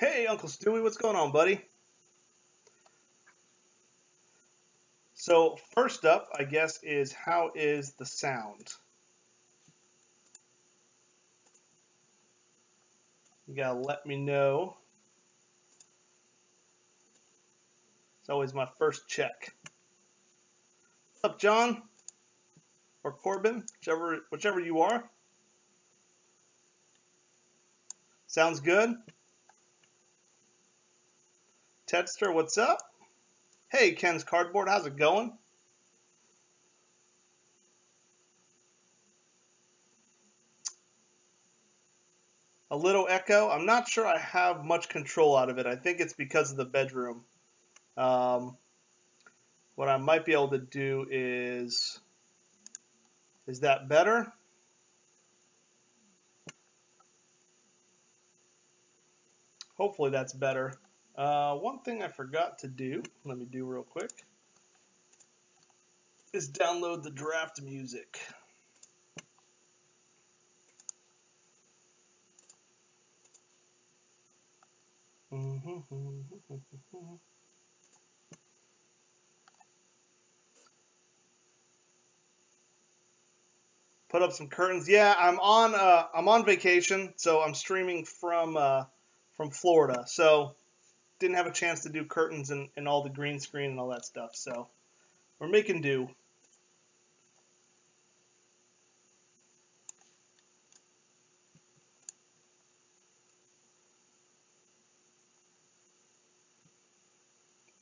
Hey, Uncle Stewie, what's going on, buddy? So first up, I guess, is how is the sound? You gotta let me know. It's always my first check. What's up, John? Or Corbin, whichever you are. Sounds good. Tedster, what's up? Hey, Ken's Cardboard, how's it going? A little echo. I'm not sure I have much control out of it. I think it's because of the bedroom. What I might be able to do is that better? Hopefully that's better. One thing I forgot to do, let me do real quick, is download the draft music. Put up some curtains. Yeah, I'm on vacation, so I'm streaming from Florida. So didn't have a chance to do curtains and all the green screen and all that stuff, so we're making do.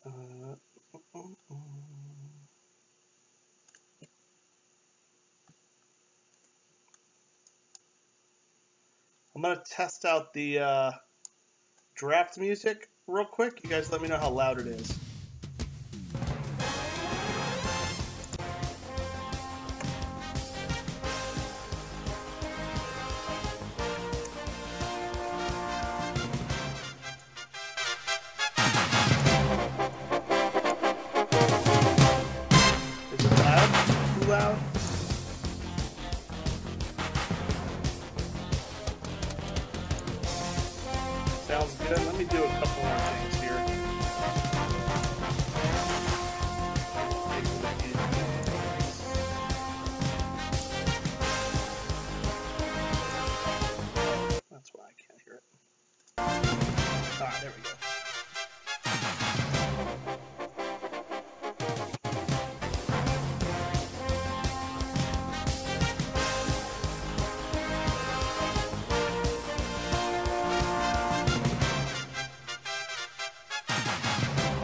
I'm gonna test out the draft music real quick. You guys let me know how loud it is. Is it loud? Too loud? Sounds good. Let me do a couple more things here. That's why I can't hear it. All right, there we go.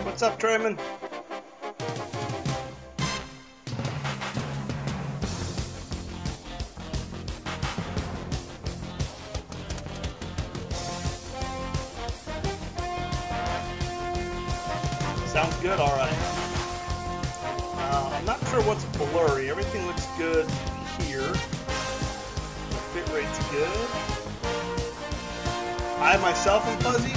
What's up, Trayman? Sounds good, all right. I'm not sure what's blurry. Everything looks good here. The bit rate's good. I myself am fuzzy.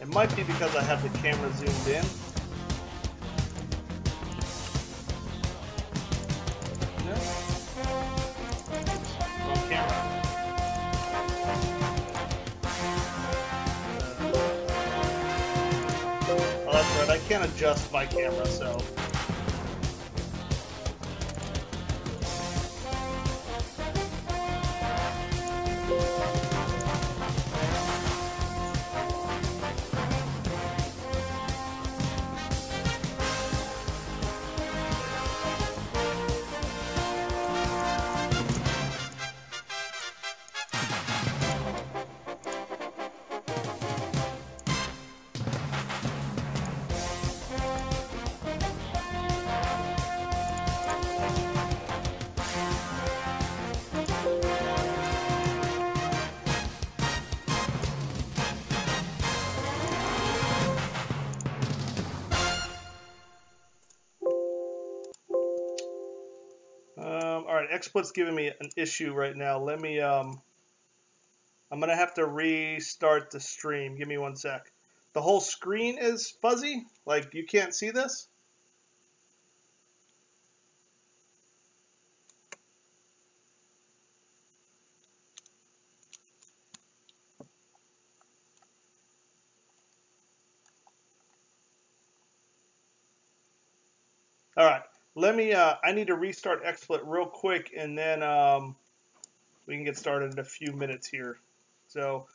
It might be because I have the camera zoomed in. No. Wrong camera. Oh, that's right. I can't adjust my camera, so. Xsplit's giving me an issue right now. Let me, I'm going to have to restart the stream. Give me one sec. The whole screen is fuzzy. Like, you can't see this. All right. Let me, I need to restart XSplit real quick, and then we can get started in a few minutes here. So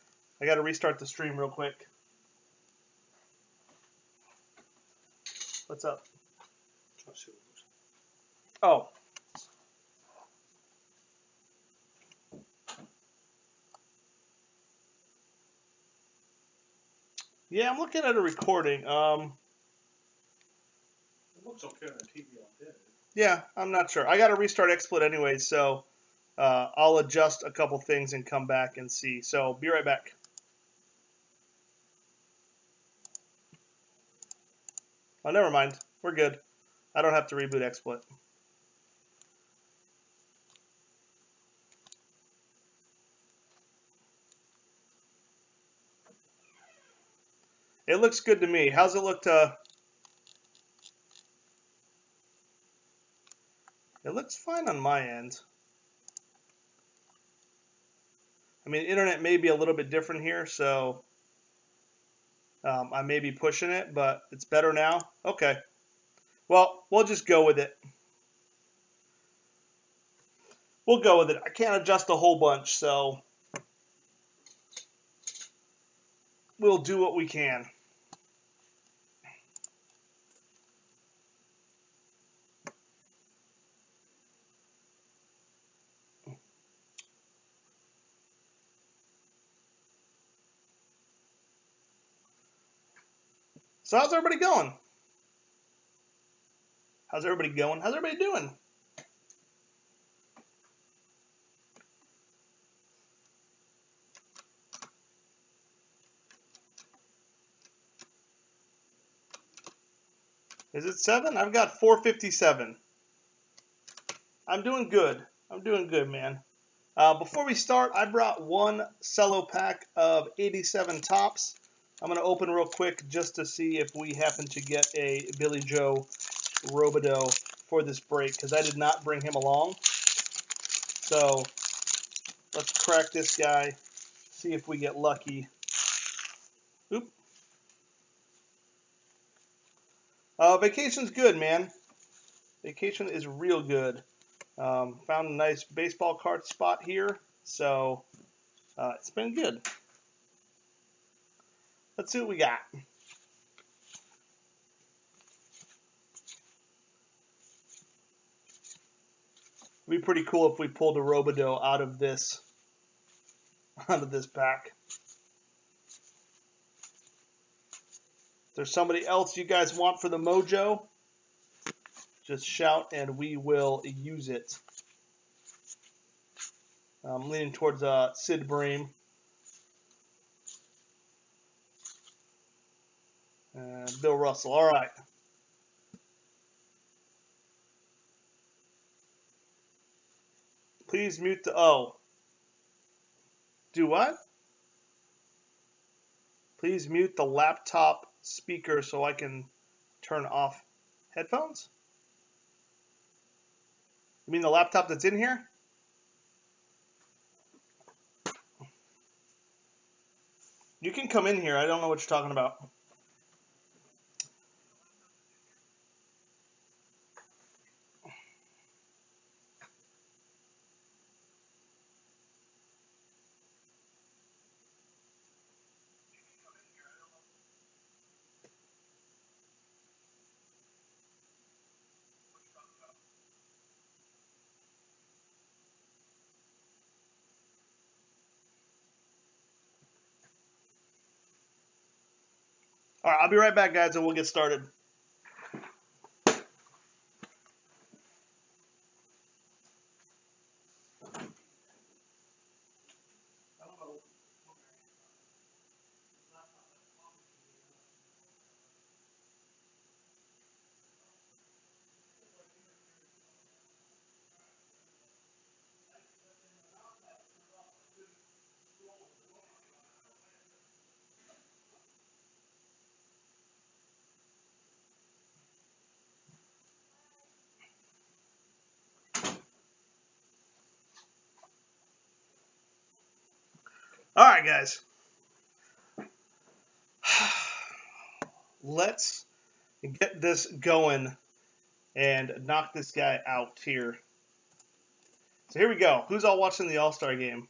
I got to restart the stream real quick. What's up? Oh. Yeah, I'm looking at a recording. It looks okay on the TV. Yeah, I'm not sure. I got to restart XSplit anyway, so I'll adjust a couple things and come back and see. So be right back. Oh, never mind. We're good. I don't have to reboot XSplit. It looks good to me. How's it look to? It looks fine on my end. I mean, internet may be a little bit different here, so I may be pushing it, but it's better now. Okay. Well, we'll just go with it. We'll go with it. I can't adjust a whole bunch, so we'll do what we can. So how's everybody going? How's everybody going? How's everybody doing? Is it 7? I've got 457. I'm doing good. I'm doing good, man. Before we start, I brought one cello pack of 87 tops. I'm going to open real quick just to see if we happen to get a Billy Jo Robidoux for this break, because I did not bring him along. So let's crack this guy, see if we get lucky. Oop. Vacation's good, man. Vacation is real good. Found a nice baseball card spot here, so it's been good. Let's see what we got. It'd be pretty cool if we pulled a Robidoux out of this pack. If there's somebody else you guys want for the mojo, just shout and we will use it. I'm leaning towards Sid Bream. Bill Russell. All right. Please mute the O. Do what? Please mute the laptop speaker so I can turn off headphones? You mean the laptop that's in here? You can come in here. I don't know what you're talking about. All right, I'll be right back, guys, and we'll get started. All right, guys, let's get this going and knock this guy out here. So here we go. Who's all watching the All-Star game?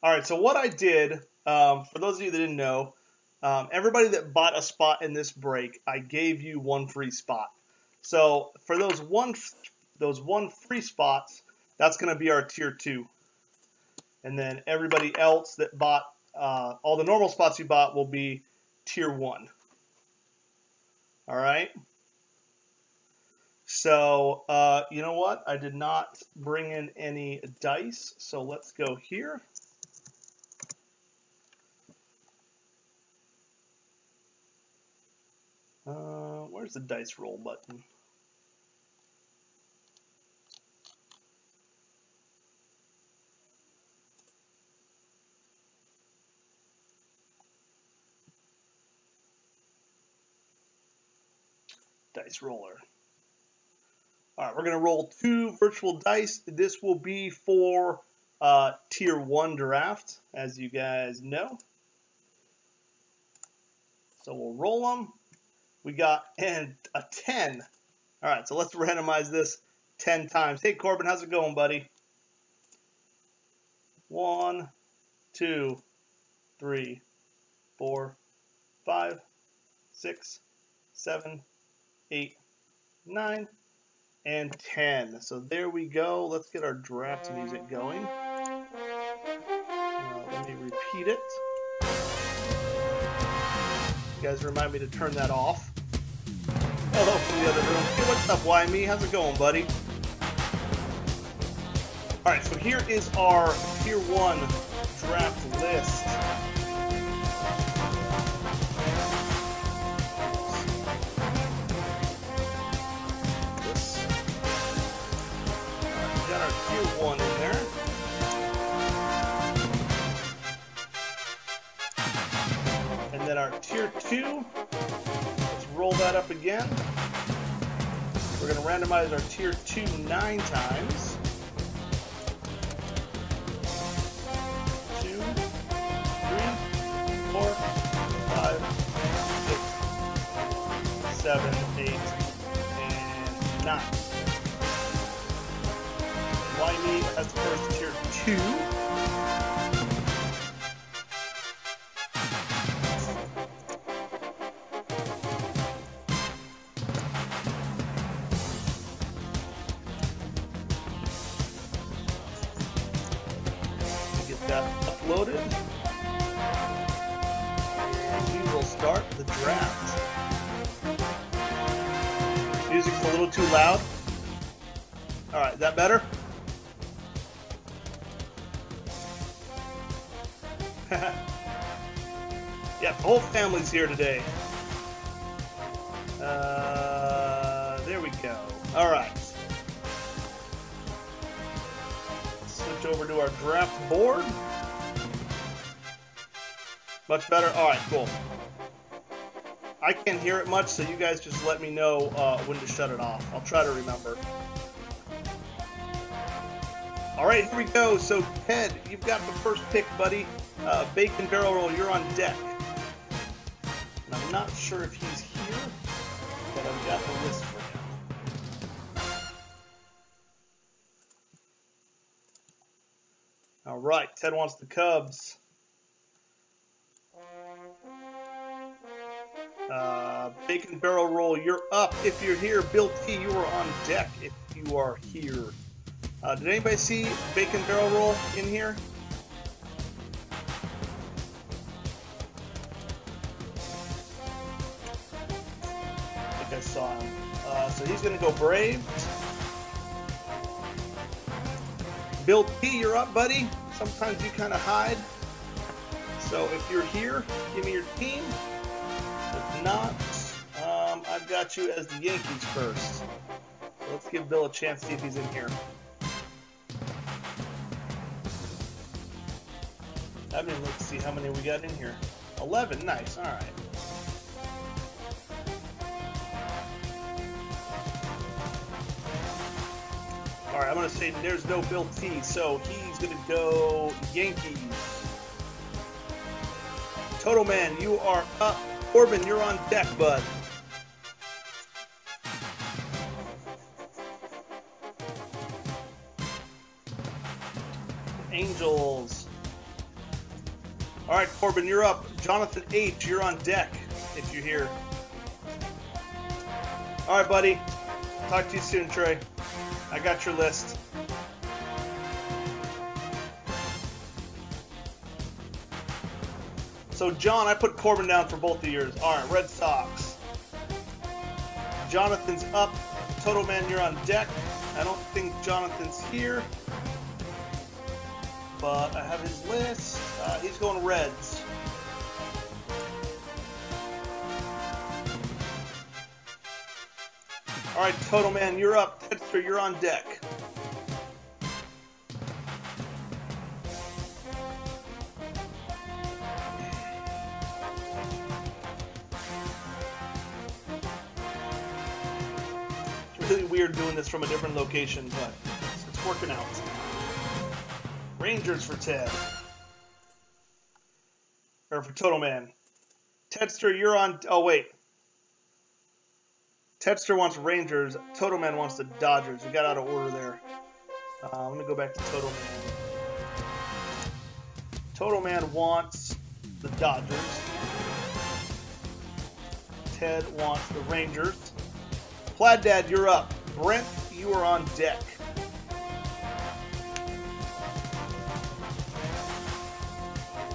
All right, so what I did, for those of you that didn't know, everybody that bought a spot in this break, I gave you one free spot. So for those one free spots, that's going to be our tier 2. And then everybody else that bought, all the normal spots you bought will be tier 1. All right. So you know what? I did not bring in any dice, so let's go here. Where's the dice roll button? Dice roller. All right, we're going to roll 2 virtual dice. This will be for tier 1 draft, as you guys know. So we'll roll them. We got a 10. All right, so let's randomize this 10 times. Hey, Corbin, how's it going, buddy? 1, 2, 3, 4, 5, 6, 7, 8, 9, and 10. So there we go. Let's get our draft music going. Let me repeat it. You guys remind me to turn that off. Hello from the other room. Hey, what's up, Why Me? How's it going, buddy? All right, so here is our tier 1 draft list. One in there. And then our tier 2. Let's roll that up again. We're going to randomize our tier 2 9 times. 2, 3, 4, 5, 6, 7, 8, and 9. Why Me as the first tier 2. Get that uploaded. And we will start the draft. Music's a little too loud. Alright, is that better? Yeah, the whole family's here today. There we go. All right. Switch over to our draft board. Much better? All right, cool. I can't hear it much, so you guys just let me know when to shut it off. I'll try to remember. All right, here we go. So, Ted, you've got the first pick, buddy. Bacon Barrel Roll, you're on deck. And I'm not sure if he's here, but I've got the list for him. All right, Ted wants the Cubs. Bacon Barrel Roll, you're up if you're here. Bill T, you are on deck if you are here. Did anybody see Bacon Barrel Roll in here? I think I saw him. So he's going to go Braves. Bill P, you're up, buddy. Sometimes you kind of hide. So if you're here, give me your team. If not, I've got you as the Yankees first. So let's give Bill a chance to see if he's in here. I mean, let's see how many we got in here. 11, nice, all right. All right, I'm gonna say there's no Bill T, so he's gonna go Yankees. Total Man, you are up. Corbin, you're on deck, bud. Angels. All right, Corbin, you're up. Jonathan H., you're on deck, if you're here. All right, buddy. Talk to you soon, Trey. I got your list. So, John, I put Corbin down for both of yours. All right, Red Sox. Jonathan's up. Total Man, you're on deck. I don't think Jonathan's here, but I have his list. He's going Reds. All right, Total Man, you're up. Tedster, you're on deck. Weird doing this from a different location, but it's working out. Rangers for Ted. Or for Total Man. Tedster, you're on... Oh, wait. Tedster wants Rangers. Total Man wants the Dodgers. We got out of order there. I'm going to go back to Total Man. Total Man wants the Dodgers. Ted wants the Rangers. Plaid Dad, you're up. Brent, you are on deck.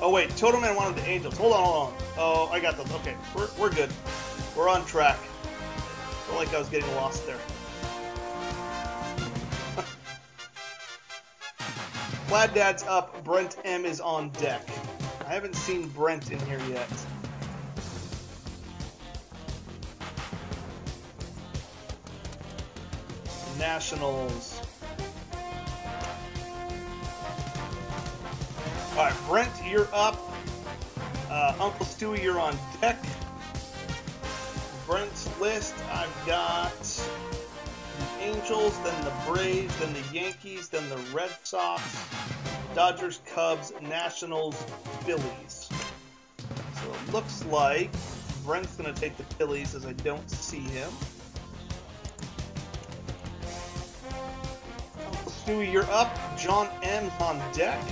Oh, wait. Total Man wanted the Angels. Hold on, hold on. Oh, I got them. Okay, we're good. We're on track. I feel like I was getting lost there. Plaid Dad's up. Brent M is on deck. I haven't seen Brent in here yet. Nationals. All right, Brent, you're up. Uncle Stewie, you're on deck. Brent's list, I've got the Angels, then the Braves, then the Yankees, then the Red Sox, Dodgers, Cubs, Nationals, Phillies. So it looks like Brent's going to take the Phillies as I don't see him. Stewie, you're up. John M's on deck.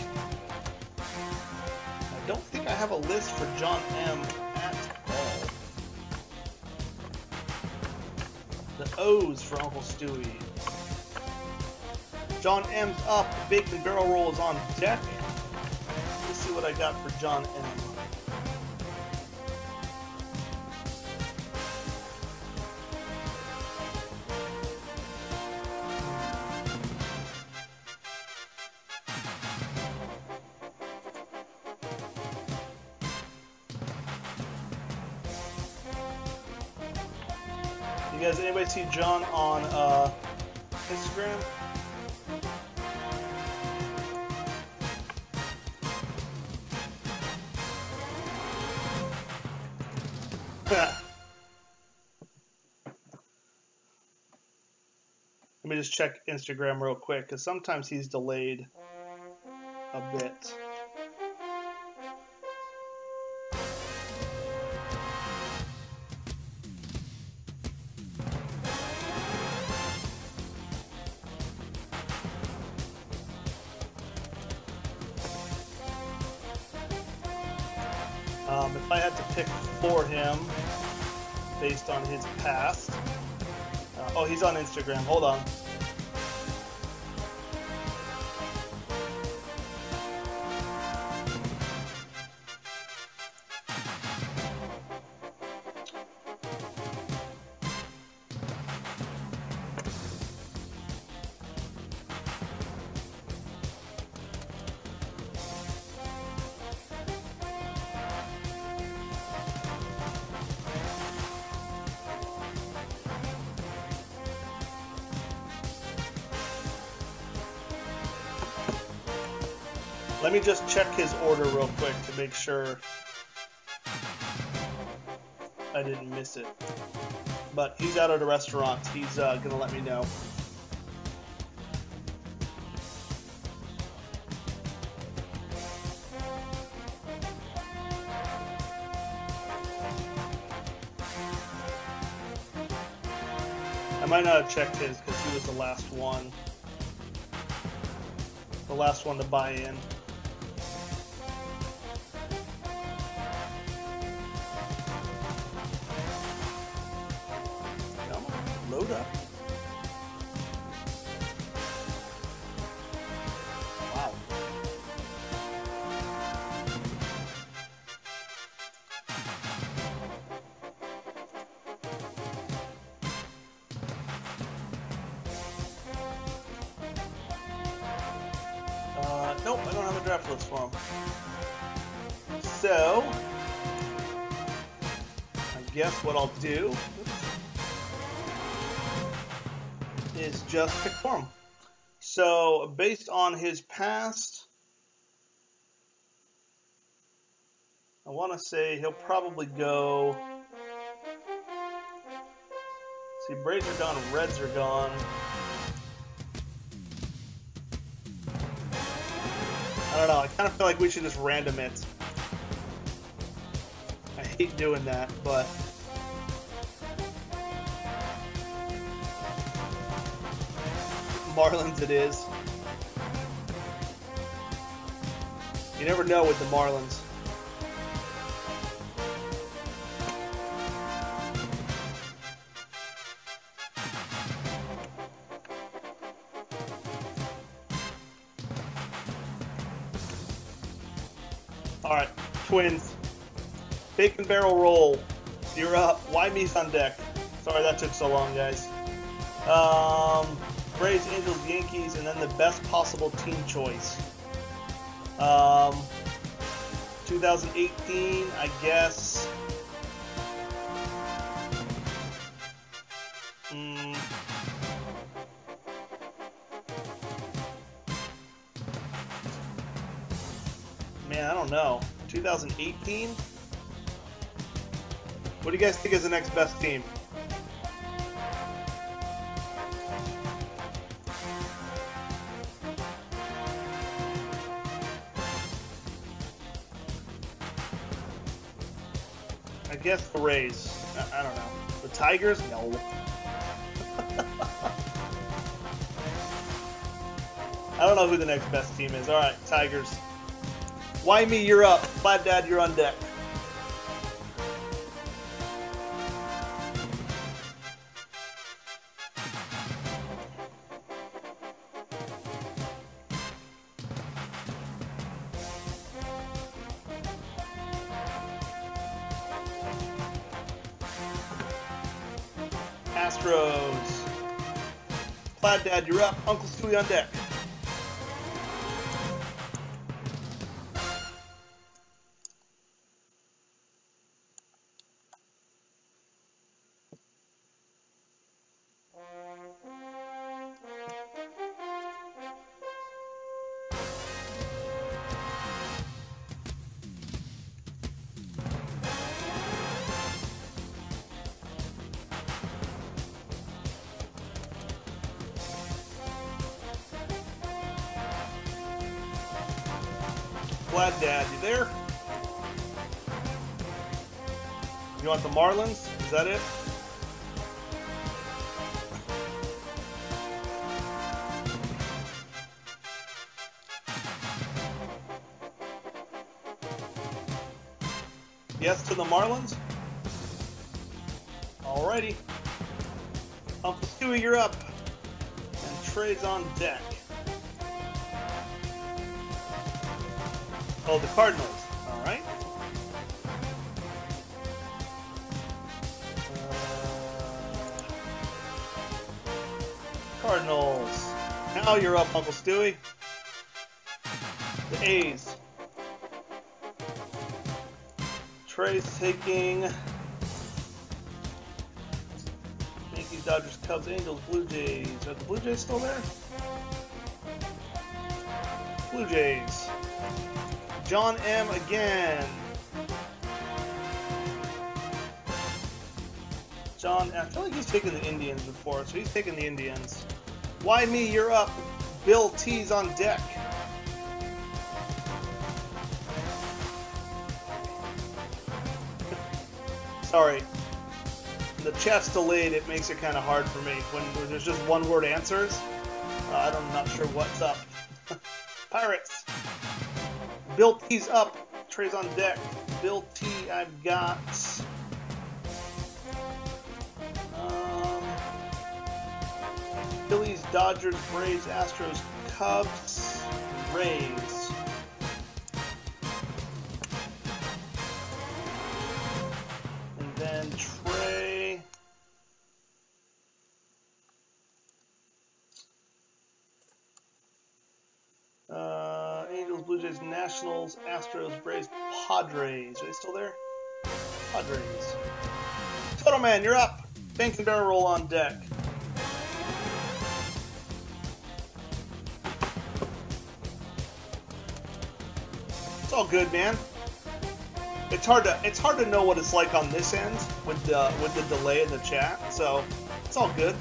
I don't think I have a list for John M at all. The O's for Uncle Stewie. John M's up. Bacon Barrel Roll is on deck. Let's see what I got for John M. See John on Instagram. Let me just check Instagram real quick, because sometimes he's delayed a bit. If I had to pick for him based on his past, oh, he's on Instagram. Hold on. Let me just check his order real quick to make sure I didn't miss it. But he's out at a restaurant. He's gonna let me know. I might not have checked his because he was the last one. The last one to buy in. Come on, load up. Wow. Nope, I don't have a draft list for him. So, I guess what I'll do is just pick for him. So, based on his past, I want to say he'll probably go. See, Braves are gone, Reds are gone. I don't know, I kind of feel like we should just random it. I hate doing that, but... Marlins it is. You never know with the Marlins. Twins. Bacon Barrel Roll. You're up. Why me's on deck? Sorry that took so long, guys. Braves, Angels, Yankees, and then the best possible team choice. 2018, I guess. Man, I don't know. 2018? What do you guys think is the next best team? I guess the Rays. I don't know. The Tigers? No. I don't know who the next best team is. Alright, Tigers. Why me? You're up. My dad, you're on deck. Astros. Plaid Dad, you're up. Uncle Stewie on deck. Glad Dad, you there? You want the Marlins? Is that it? Yes to the Marlins? Alrighty. Uncle Stewie, you're up. And Trey's on deck. Oh, the Cardinals. All right. Cardinals. Now you're up, Uncle Stewie. The A's. Trey's taking Yankees, Dodgers, Cubs, Angels, Blue Jays. Are the Blue Jays still there? Blue Jays. John M. again. John M. I feel like he's taken the Indians before, so he's taken the Indians. Why me? You're up. Bill T's on deck. Sorry. the chat's delayed, it makes it kind of hard for me. When there's just one-word answers, I'm not sure what's up. Pirates. Bill T's up. Trey's on deck. Bill T, I've got... Phillies, Dodgers, Braves, Astros, Cubs, Rays. And then Trey. Angels, Blue Jays, Nationals, Astros, Braves, Padres. Are they still there? Padres. Toto Man, you're up. Bacon Barrel Roll on deck. It's all good, man. It's hard to know what it's like on this end with the delay in the chat, so it's all good.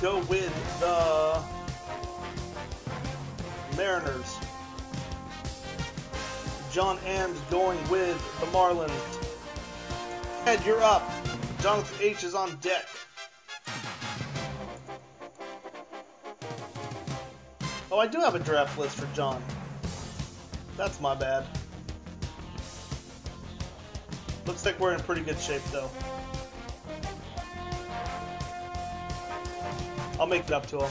Go with the Mariners. John M's going with the Marlins. Ed, you're up. Jonathan H is on deck. Oh, I do have a draft list for John. That's my bad. Looks like we're in pretty good shape, though. I'll make it up to him.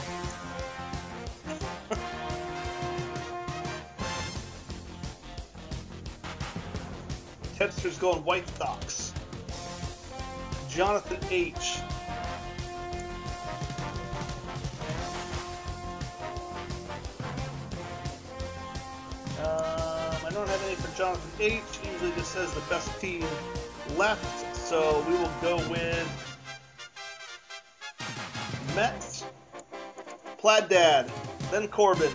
Tedster's going White Sox. Jonathan H. I don't have any for Jonathan H. Usually just says the best team left, so we will go with Mets. Plaid Dad, then Corbin.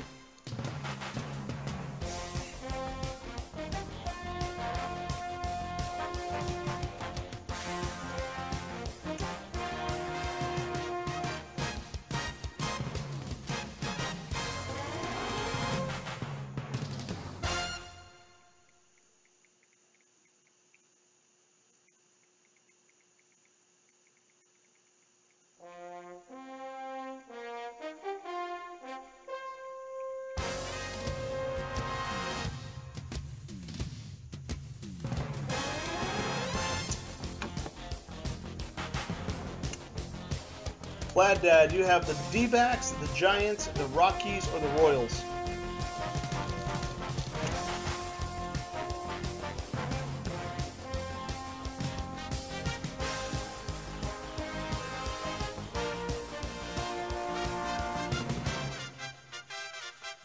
Plaid Dad, you have the D-backs, the Giants, the Rockies, or the Royals.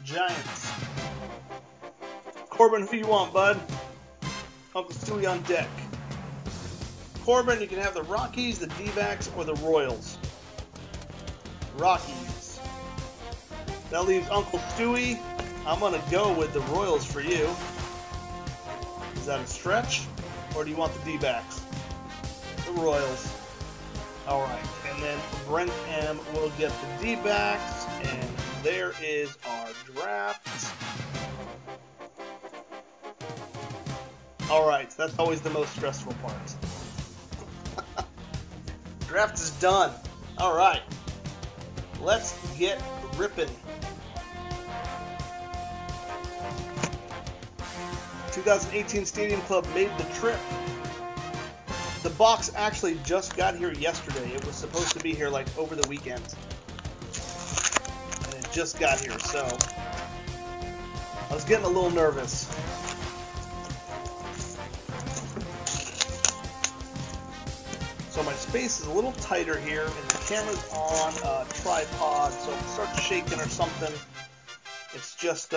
Giants. Corbin, who you want, bud? Uncle Stewie on deck. Corbin, you can have the Rockies, the D-backs, or the Royals. Rockies. That leaves Uncle Stewie. I'm going to go with the Royals for you. Is that a stretch? Or do you want the D-backs? The Royals. Alright. And then Brent M will get the D-backs. And there is our draft. Alright. That's always the most stressful part. Draft is done. Alright. Let's get rippin'. 2018 Stadium Club made the trip. The box actually just got here yesterday. It was supposed to be here like over the weekend. And it just got here, so I was getting a little nervous. So my space is a little tighter here, and the camera's on a tripod, so if it starts shaking or something, it's just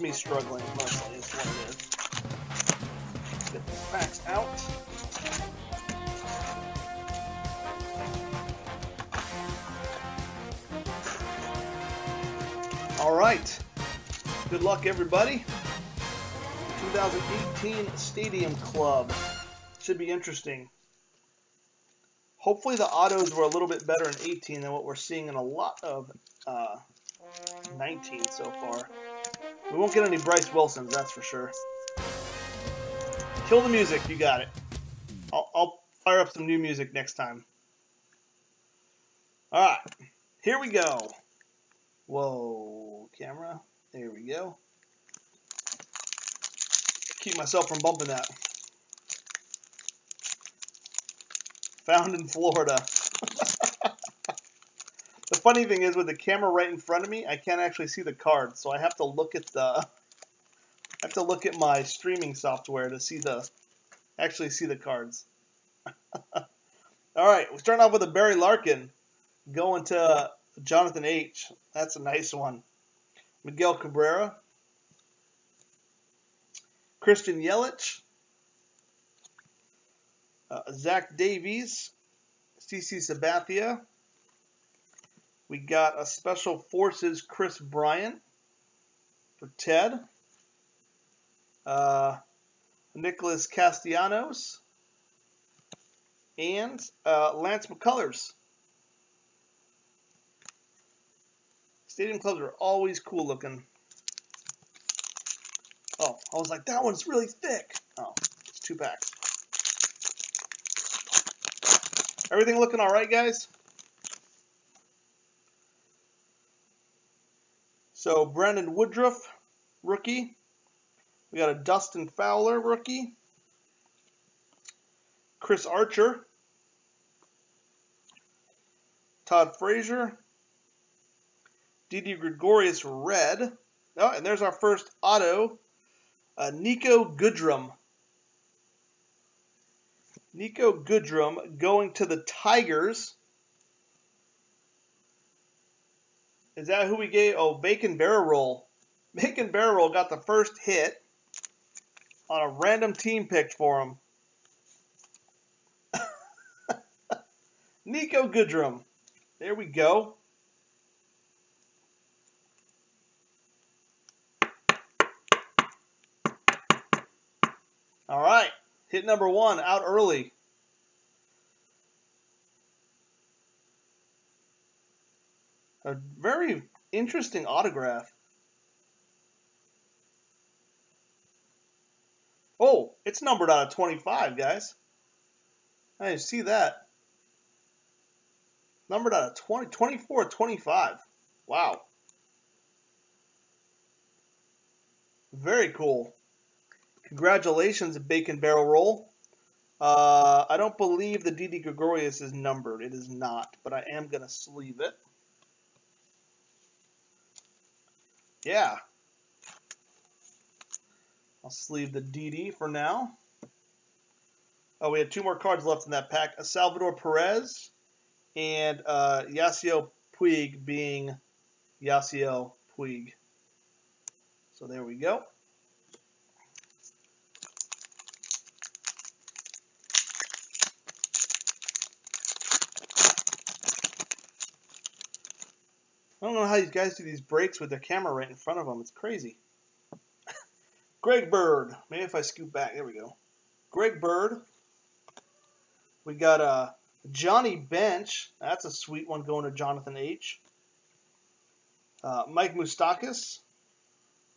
me struggling, mostly, is what it is. Let's get the facts out. right. Good luck, everybody. 2018 Stadium Club. Should be interesting. Hopefully the autos were a little bit better in 18 than what we're seeing in a lot of 19 so far. We won't get any Bryce Wilsons, that's for sure. Kill the music, you got it. I'll fire up some new music next time. All right, here we go. Whoa, camera. There we go. Keep myself from bumping that. Found in Florida. The funny thing is, with the camera right in front of me, I can't actually see the card, so I have to look at my streaming software to see the cards. All right, we start off with a Barry Larkin going to Jonathan H. That's a nice one. Miguel Cabrera, Christian Yelich, Zach Davies, CC Sabathia. We got a Special Forces Chris Bryant for Ted. Nicholas Castellanos. And Lance McCullers. Stadium clubs are always cool looking. Oh, I was like, that one's really thick. Oh, it's 2 packs. Everything looking all right, guys? So Brandon Woodruff, rookie. We got a Dustin Fowler, rookie. Chris Archer. Todd Frazier. Didi Gregorius, red. Oh, and there's our first auto. Nico Goodrum. Nico Goodrum going to the Tigers. Is that who we gave? Oh, Bacon Barrel Roll. Bacon Barrel Roll got the first hit on a random team pick for him. Nico Goodrum. There we go. All right. Hit number 1 out early. A very interesting autograph. Oh, it's numbered out of 25, guys. I didn't see that. Numbered out of 20, 24, 25. Wow. Very cool. Congratulations, Bacon Barrel Roll. I don't believe the Didi Gregorius is numbered. It is not, but I am going to sleeve it. Yeah. I'll sleeve the DD for now. Oh, we had 2 more cards left in that pack. Salvador Perez and Yasiel Puig being Yasiel Puig. So there we go. I don't know how these guys do these breaks with their camera right in front of them. It's crazy. Greg Bird. Maybe if I scoop back. There we go. Greg Bird. We got Johnny Bench. That's a sweet one going to Jonathan H. Mike Moustakas.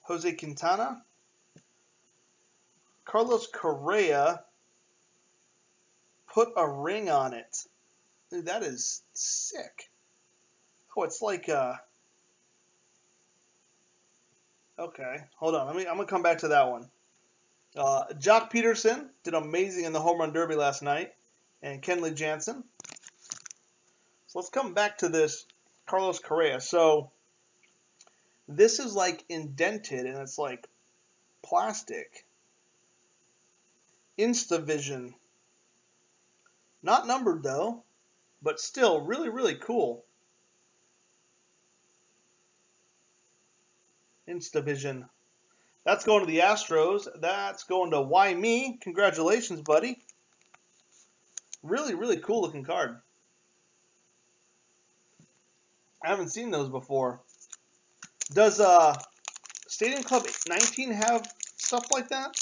Jose Quintana. Carlos Correa. Put a ring on it. Dude, that is sick. Oh, it's like, okay, hold on. I'm going to come back to that one. Joc Pederson did amazing in the Home Run Derby last night, and Kenley Jansen. So let's come back to this Carlos Correa. So this is like indented, and it's like plastic. InstaVision. Not numbered, though, but still really, really cool. InstaVision. That's going to the Astros. That's going to Why Me. Congratulations, buddy. Really, really cool looking card. I haven't seen those before. Does Stadium Club 19 have stuff like that?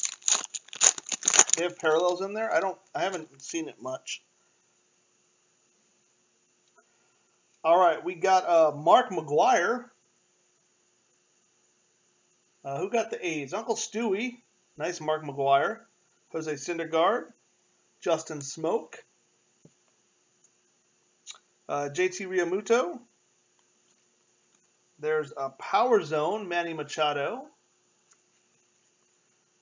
They have parallels in there? I haven't seen it much. All right, we got Mark McGwire. Who got the A's? Uncle Stewie. Nice Mark McGwire. Jose Syndergaard. Justin Smoke. JT Realmuto. There's a Power Zone, Manny Machado.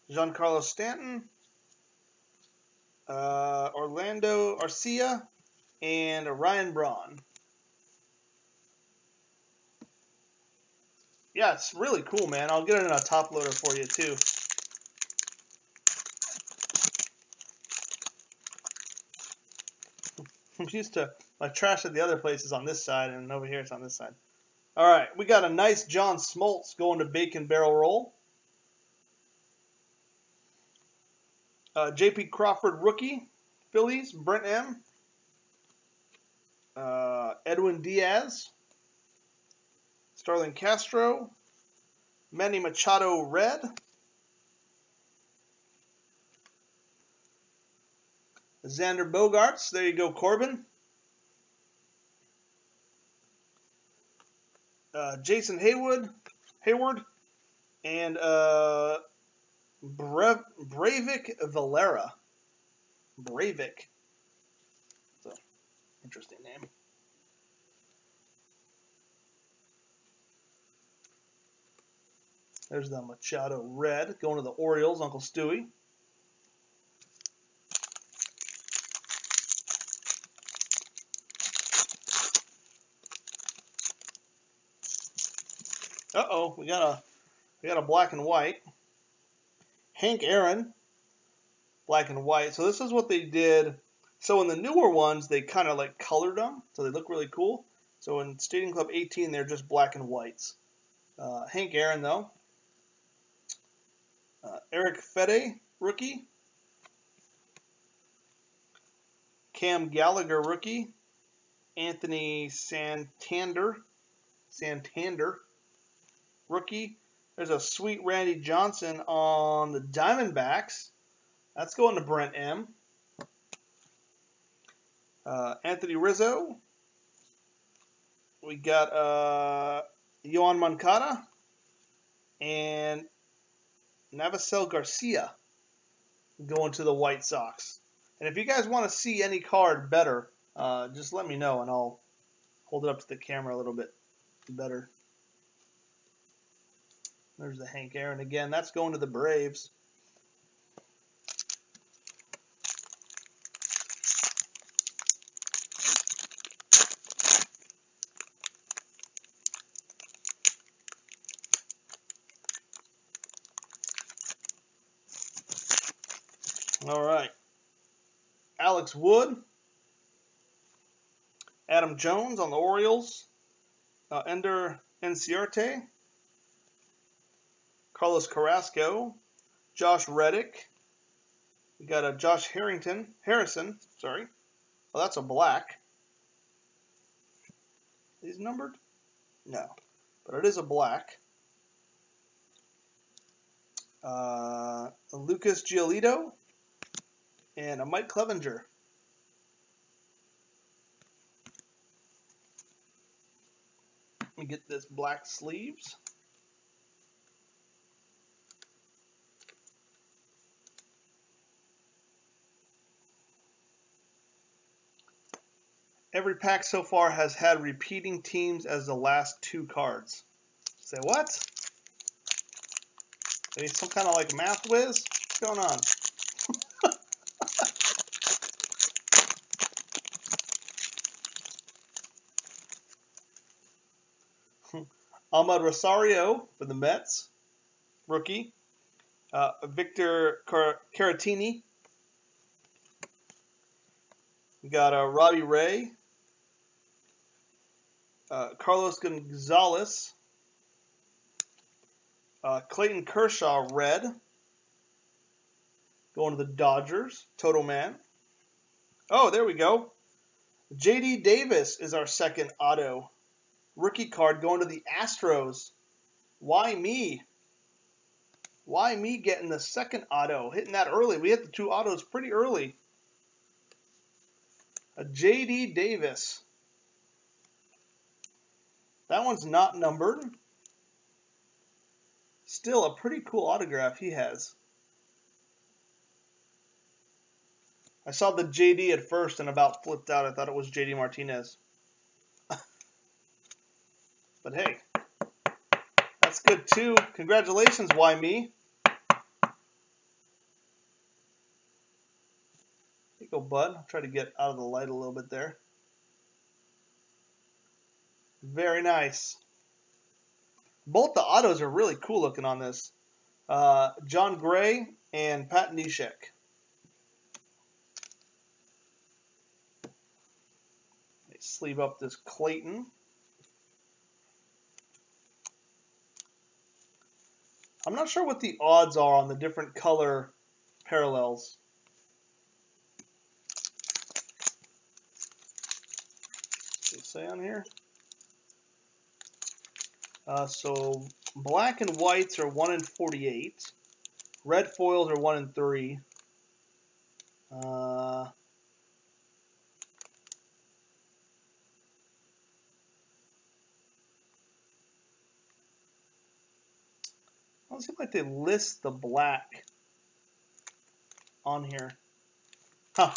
Giancarlo Stanton. Orlando Arcia. And Ryan Braun. Yeah, it's really cool, man. I'll get it in a top loader for you, too. I'm used to my trash at the other place is on this side, and over here it's on this side. All right, we got a nice John Smoltz going to Bacon Barrel Roll. JP Crawford, rookie. Phillies, Brent M. Edwin Diaz. Starlin Castro, Manny Machado red, Xander Bogaerts, there you go, Corbin, Jason Hayward, and Breyvic Valera. Breyvic. That's an interesting name. There's the Machado red, going to the Orioles, Uncle Stewie. Uh-oh, we got a black and white. Hank Aaron, black and white. So this is what they did. So in the newer ones, they kind of like colored them, so they look really cool. So in Stadium Club 18, they're just black and whites. Hank Aaron, though. Eric Fedde, rookie. Cam Gallagher, rookie. Anthony Santander, rookie. There's a sweet Randy Johnson on the Diamondbacks. That's going to Brent M. Anthony Rizzo. We got Yoan Moncada. And Navasel Garcia going to the White Sox. And if you guys want to see any card better, just let me know and I'll hold it up to the camera a little bit better. There's the Hank Aaron again. That's going to the Braves. All right, Alex Wood, Adam Jones on the Orioles, Ender Enciarte, Carlos Carrasco, Josh Reddick. We got a Josh Harrison. Sorry, oh, that's a black. Are these numbered? No, but it is a black. Lucas Giolito. And a Mike Clevenger. Let me get this black sleeves. Every pack so far has had repeating teams as the last two cards. Say what? They need some kind of like math whiz? What's going on? Ahmed Rosario for the Mets, rookie. Victor Caratini. We got Robbie Ray. Carlos Gonzalez. Clayton Kershaw, red. Going to the Dodgers, Total Man. Oh, there we go. JD Davis is our second auto. Rookie card going to the Astros. Why me? Why me getting the second auto? Hitting that early. We hit the two autos pretty early. A JD Davis. That one's not numbered. Still a pretty cool autograph he has. I saw the JD at first and about flipped out. I thought it was JD Martinez. But hey, that's good too. Congratulations, why me? Here you go, bud. I'll try to get out of the light a little bit there. Very nice. Both the autos are really cool looking on this. John Gray and Pat Neshek. Let's sleeve up this Clayton. I'm not sure what the odds are on the different color parallels. What does it say on here? So black and whites are 1 in 48. Red foils are 1 in 3. It doesn't seem like they list the black on here. Huh.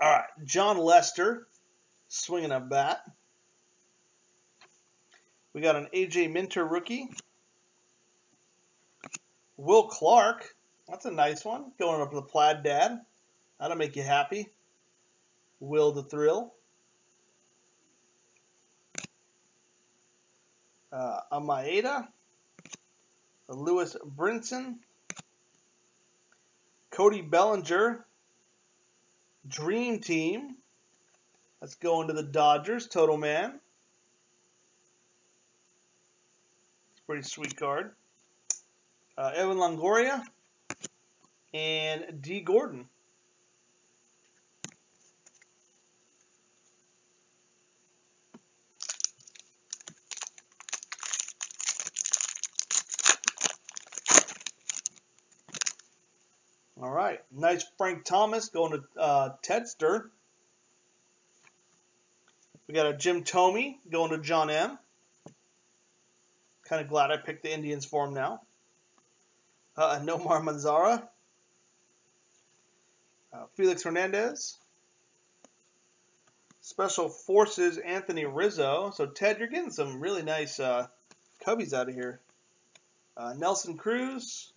All right, John Lester swinging a bat. We got an A.J. Minter rookie. Will Clark, that's a nice one. Going up to the Plaid Dad. That'll make you happy. Will the Thrill. A Maeda, a Lewis Brinson, Cody Bellinger, Dream Team. Let's go into the Dodgers, Total Man. It's a pretty sweet card. Evan Longoria and D. Gordon. All right, nice Frank Thomas going to Tedster. We got a Jim Thome going to John M. Kind of glad I picked the Indians for him now. Nomar Mazara. Felix Hernandez. Special Forces Anthony Rizzo. So, Ted, you're getting some really nice Cubbies out of here. Nelson Cruz.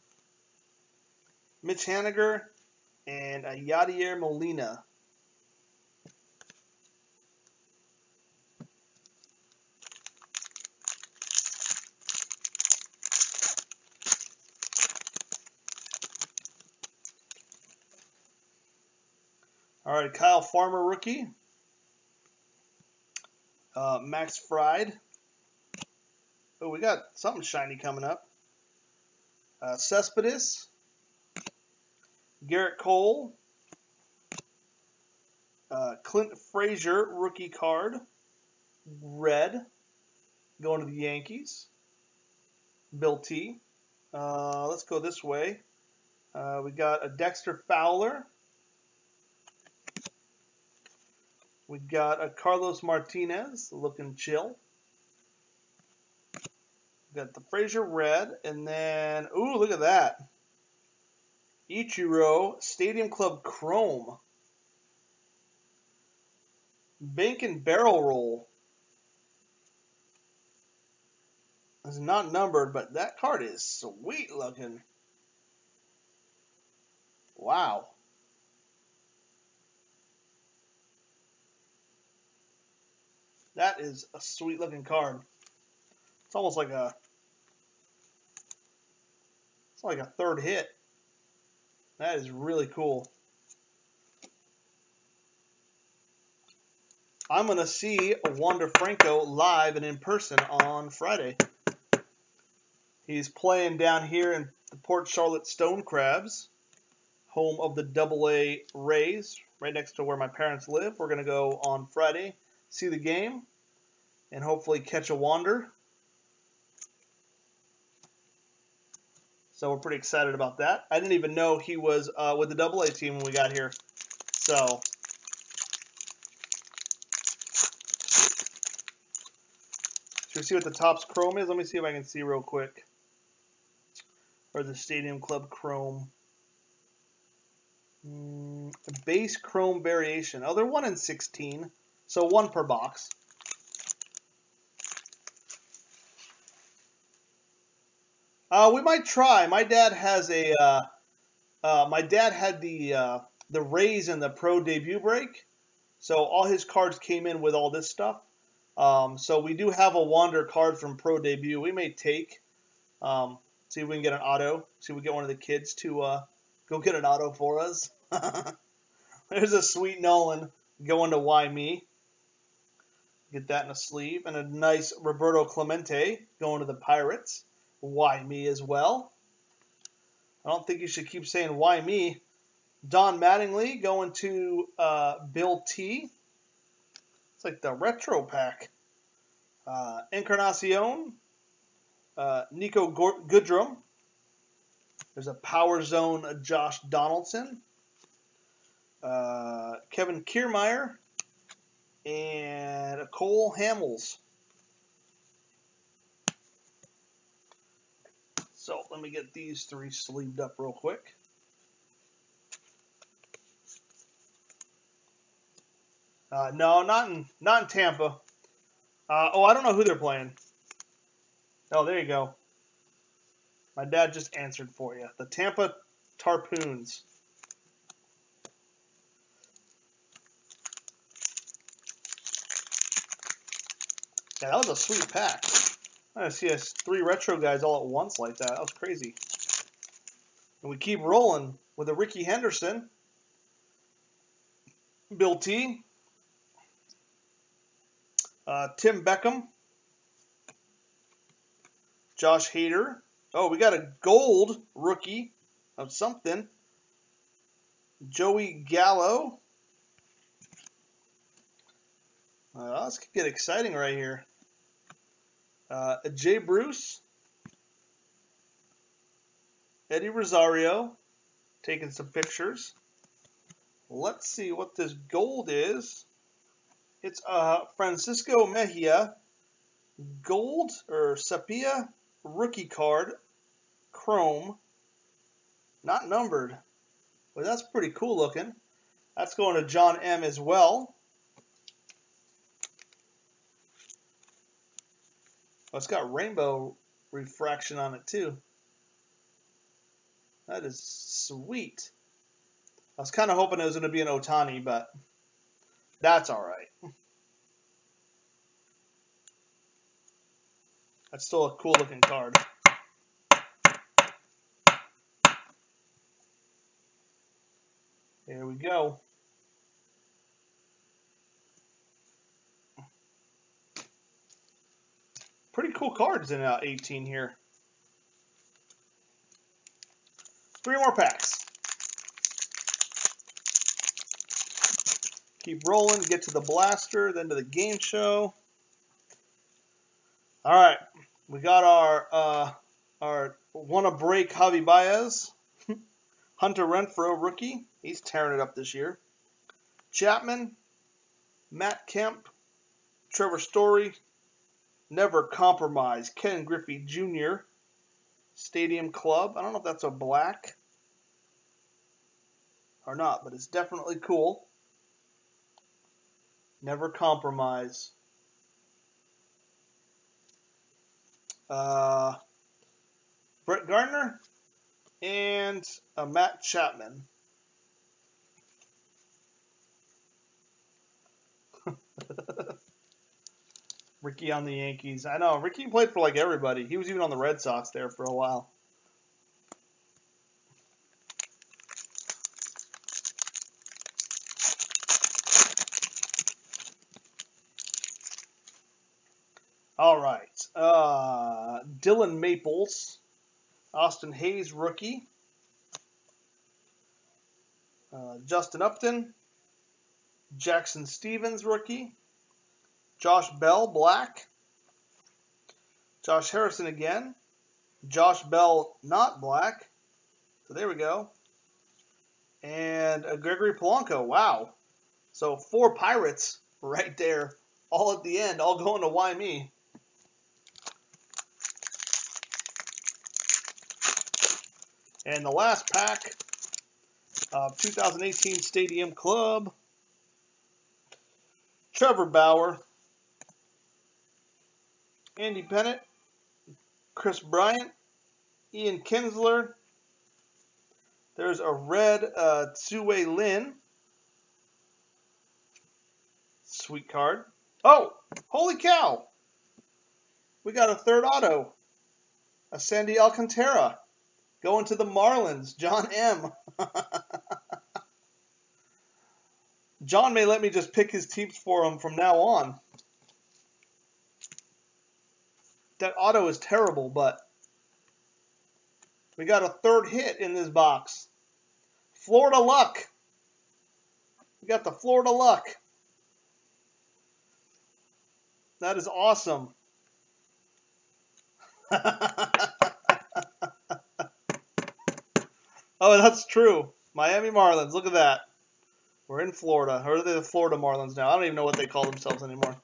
Mitch Haniger, and a Yadier Molina. All right, Kyle Farmer rookie. Max Fried. Oh, we got something shiny coming up. Cespedes. Garrett Cole, Clint Frazier, rookie card, red, going to the Yankees, Bill T. Let's go this way. We got a Dexter Fowler. We got a Carlos Martinez, looking chill. We got the Frazier red, and then, ooh, look at that. Ichiro, Stadium Club Chrome. Bacon Barrel Roll. It's not numbered, but that card is sweet looking. Wow. That is a sweet looking card. It's almost like a... It's like a third hit. That is really cool. I'm going to see Wander Franco live and in person on Friday. He's playing down here in the Port Charlotte Stone Crabs, home of the Double A Rays, right next to where my parents live. We're going to go on Friday, see the game, and hopefully catch a wander. So we're pretty excited about that. I didn't even know he was with the Double-A team when we got here. So should we see what the Topps Chrome is? Let me see if I can see real quick. Or the Stadium Club Chrome. Base Chrome variation. Oh, they're 1 in 16, so one per box. We might try. My dad has a. My dad had the Rays in the Pro debut break, so all his cards came in with all this stuff. So we do have a Wander card from Pro debut. We may take. See if we can get an auto. See if we get one of the kids to go get an auto for us. There's a sweet Nolan going to Why Me. Get that in a sleeve. And a nice Roberto Clemente going to the Pirates. Why me as well? I don't think you should keep saying why me. Don Mattingly going to Bill T. It's like the retro pack. Encarnacion. Nico Goodrum. There's a Power Zone Josh Donaldson. Kevin Kiermaier. And a Cole Hamels. So let me get these three sleeved up real quick. No, not in Tampa. Oh, I don't know who they're playing. Oh, there you go. My dad just answered for you. The Tampa Tarpons. Yeah, that was a sweet pack. I see us three retro guys all at once like that. That was crazy. And we keep rolling with a Ricky Henderson. Bill T. Tim Beckham. Josh Hader. Oh, we got a gold rookie of something. Joey Gallo. This could get exciting right here. Jay Bruce, Eddie Rosario, taking some pictures. Let's see what this gold is. It's Francisco Mejia, gold or sepia rookie card, chrome, not numbered. Well, that's pretty cool looking. That's going to John M as well. Oh, it's got rainbow refraction on it too. That is sweet. I was kind of hoping it was going to be an Otani, but that's all right. That's still a cool looking card. There we go. Pretty cool cards in 18 here. Three more packs. Keep rolling, get to the blaster, then to the game show. All right, we got our wanna break Javi Baez, Hunter Renfroe rookie. He's tearing it up this year. Chapman, Matt Kemp, Trevor Story. Never Compromise. Ken Griffey Jr. Stadium Club. I don't know if that's a black or not, but it's definitely cool. Never Compromise. Brett Gardner and Matt Chapman. Ricky on the Yankees. I know. Ricky played for like everybody. He was even on the Red Sox there for a while. All right. Dylan Maples. Austin Hayes, rookie. Justin Upton. Jackson Stevens, rookie. Josh Bell, black. Josh Harrison again. Josh Bell, not black. So there we go. And a Gregory Polanco. Wow. So 4 Pirates right there, all at the end, all going to why me. And the last pack of 2018 Stadium Club, Trevor Bauer, Andy Pettitte, Chris Bryant, Ian Kinsler. There's a red Tsue Lin. Sweet card. Oh, holy cow. We got a third auto. A Sandy Alcantara. Going to the Marlins. John M. John may let me just pick his teams for him from now on. That auto is terrible, but we got a third hit in this box. Florida Luck. We got the Florida Luck. That is awesome. Oh, that's true. Miami Marlins. Look at that. We're in Florida. Or are they the Florida Marlins now? I don't even know what they call themselves anymore.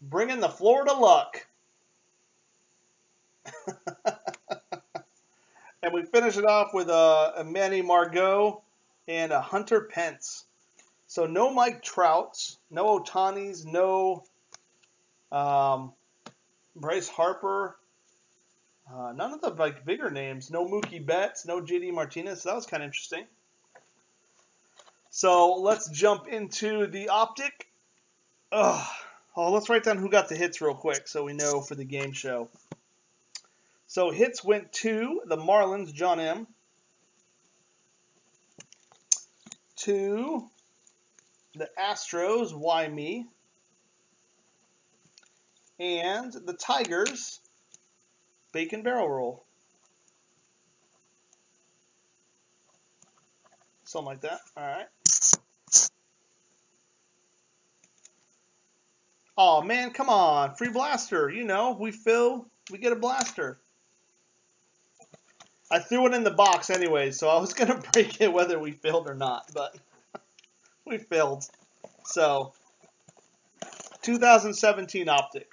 Bring in the Florida Luck. And we finish it off with a Manny Margot and a Hunter Pence. So no Mike Trouts, no Otanis, no Bryce Harper. None of the like bigger names. No Mookie Betts, no JD Martinez. So that was kind of interesting. So let's jump into the optic. Ugh. Oh, let's write down who got the hits real quick so we know for the game show. So hits went to the Marlins, John M. To the Astros, why me? And the Tigers, Bacon Barrel Roll. Something like that. All right. Oh man, come on. Free blaster. You know, we get a blaster. I threw it in the box anyway, so I was going to break it whether we failed or not, but we failed. So, 2017 Optic.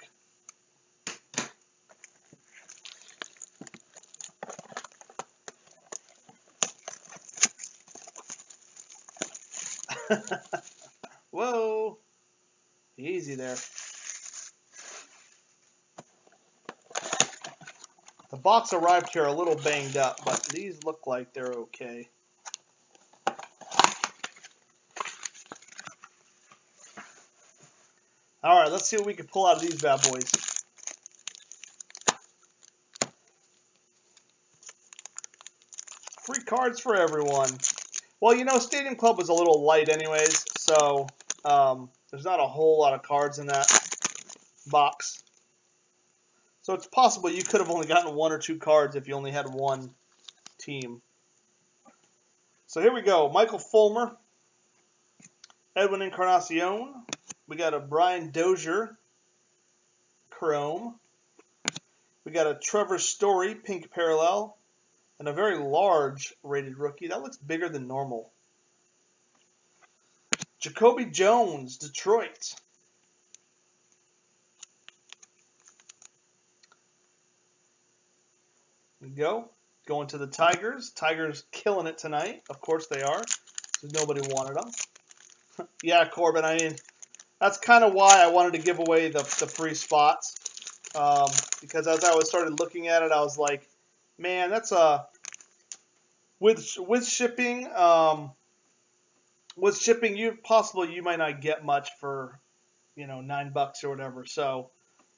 Whoa. Easy there. The box arrived here a little banged up, but these look like they're okay. All right, let's see what we can pull out of these bad boys. Free cards for everyone. Well, you know, Stadium Club was a little light anyways, so there's not a whole lot of cards in that box. So it's possible you could have only gotten 1 or 2 cards if you only had 1 team. So here we go. Michael Fulmer. Edwin Encarnacion. We got a Brian Dozier. Chrome. We got a Trevor Story. Pink Parallel. And a very large rated rookie. That looks bigger than normal. Jacoby Jones. Detroit. Go. Going to the Tigers. Tigers killing it tonight. Of course they are. So nobody wanted them. Yeah, Corbin, I mean, that's kind of why I wanted to give away the free spots. Because as I started looking at it, I was like, man, that's a... With shipping, you might not get much for, you know, $9 or whatever. So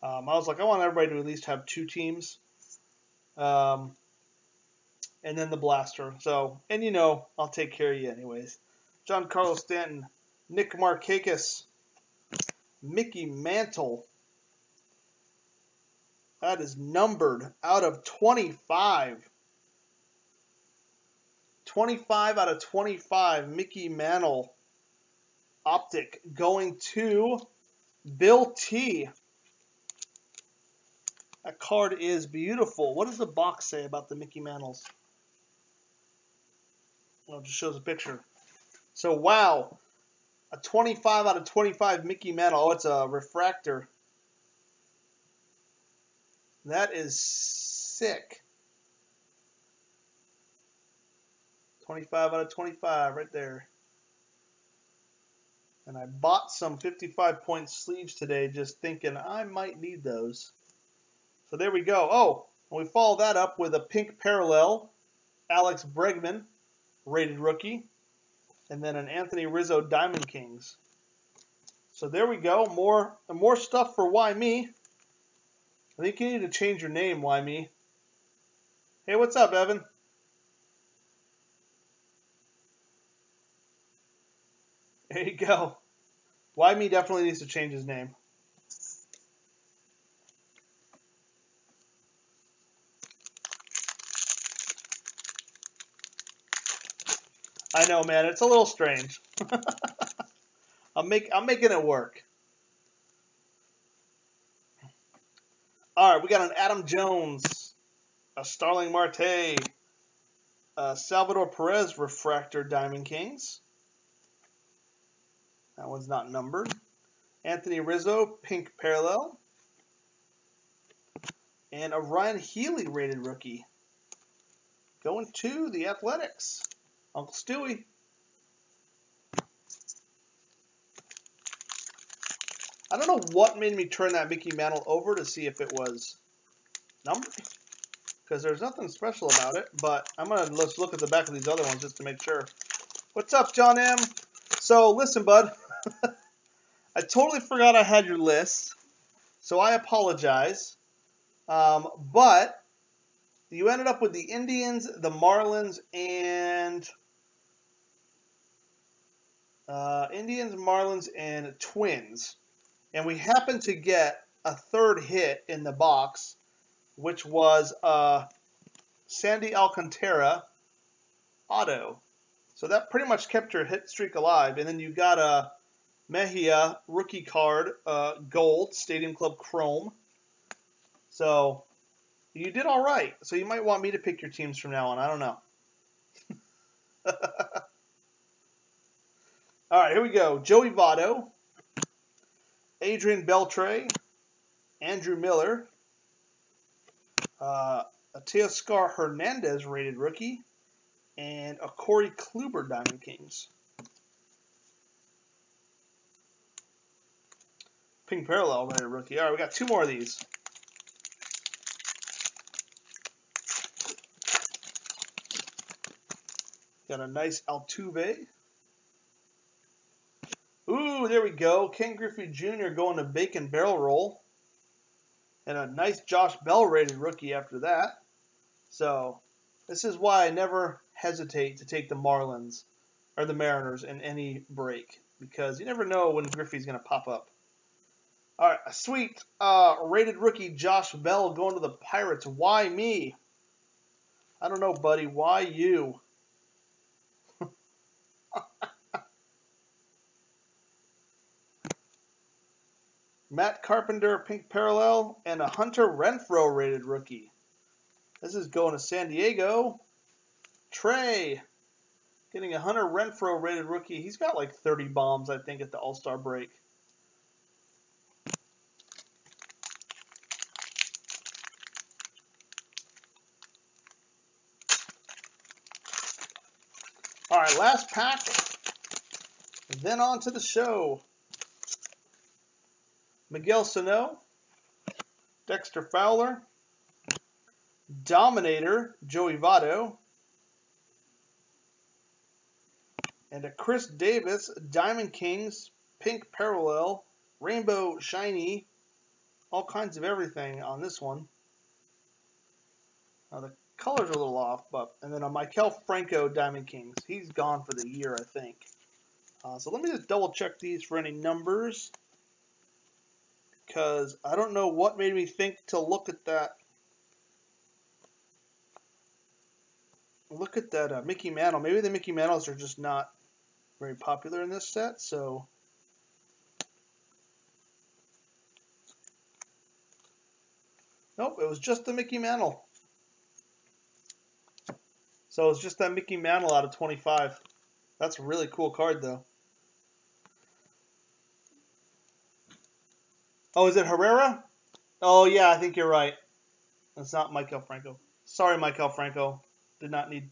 I was like, I want everybody to at least have 2 teams. And then the blaster. So, and you know, I'll take care of you anyways. Giancarlo Stanton, Nick Markakis, Mickey Mantle. That is numbered out of 25. 25 out of 25, Mickey Mantle Optic going to Bill T. That card is beautiful. What does the box say about the Mickey Mantles? Well, it just shows a picture. So, wow. A 25 out of 25 Mickey Mantle. Oh, it's a refractor. That is sick. 25 out of 25 right there. And I bought some 55-point sleeves today just thinking I might need those. So there we go. Oh, and we follow that up with a pink parallel. Alex Bregman, rated rookie. And then an Anthony Rizzo Diamond Kings. So there we go. More stuff for Why Me. I think you need to change your name, Why Me. Hey, what's up, Evan? There you go. Why Me definitely needs to change his name. I know, man. It's a little strange. I'm making it work. All right, we got an Adam Jones, a Starling Marte, a Salvador Perez refractor Diamond Kings. That one's not numbered. Anthony Rizzo, pink parallel. And a Ryan Healy rated rookie. Going to the Athletics. Uncle Stewie. I don't know what made me turn that Mickey Mantle over to see if it was numbered. Because there's nothing special about it. But I'm going to let's look at the back of these other ones just to make sure. What's up, John M? So, listen, bud. I totally forgot I had your list, so I apologize. But you ended up with the Indians, the Marlins, and Twins. And we happened to get a third hit in the box, which was Sandy Alcantara auto. So that pretty much kept your hit streak alive. And then you got a Mejia rookie card, gold, Stadium Club Chrome. So you did all right. So you might want me to pick your teams from now on. I don't know. All right, here we go. Joey Votto, Adrian Beltre, Andrew Miller, a Teoscar Hernandez rated rookie, and a Corey Kluber Diamond Kings. Pink parallel rated rookie. All right, we got two more of these. Got a nice Altuve. Ooh, there we go. Ken Griffey Jr. going to Bacon Barrel Roll. And a nice Josh Bell rated rookie after that. So this is why I never hesitate to take the Marlins or the Mariners in any break, because you never know when Griffey's going to pop up. All right, a sweet rated rookie Josh Bell going to the Pirates. Why me? I don't know, buddy. Why you? Matt Carpenter, pink parallel, and a Hunter Renfroe rated rookie. This is going to San Diego. Trey getting a Hunter Renfroe rated rookie. He's got like 30 bombs, I think, at the All-Star break. All right, last pack. Then on to the show. Miguel Sano, Dexter Fowler, Dominator, Joey Votto, and a Chris Davis, Diamond Kings, pink parallel, rainbow, shiny, all kinds of everything on this one. Now the colors are a little off, but, and then a Michael Franco, Diamond Kings. He's gone for the year, I think. So let me just double check these for any numbers, because I don't know what made me think to look at that. look at that Mickey Mantle. Maybe the Mickey Mantles are just not very popular in this set, so nope, it was just the Mickey Mantle. So it's just that Mickey Mantle out of 25. That's a really cool card, though. Oh, is it Herrera? Oh, yeah, I think you're right. That's not Michael Franco. Sorry, Michael Franco. Did not need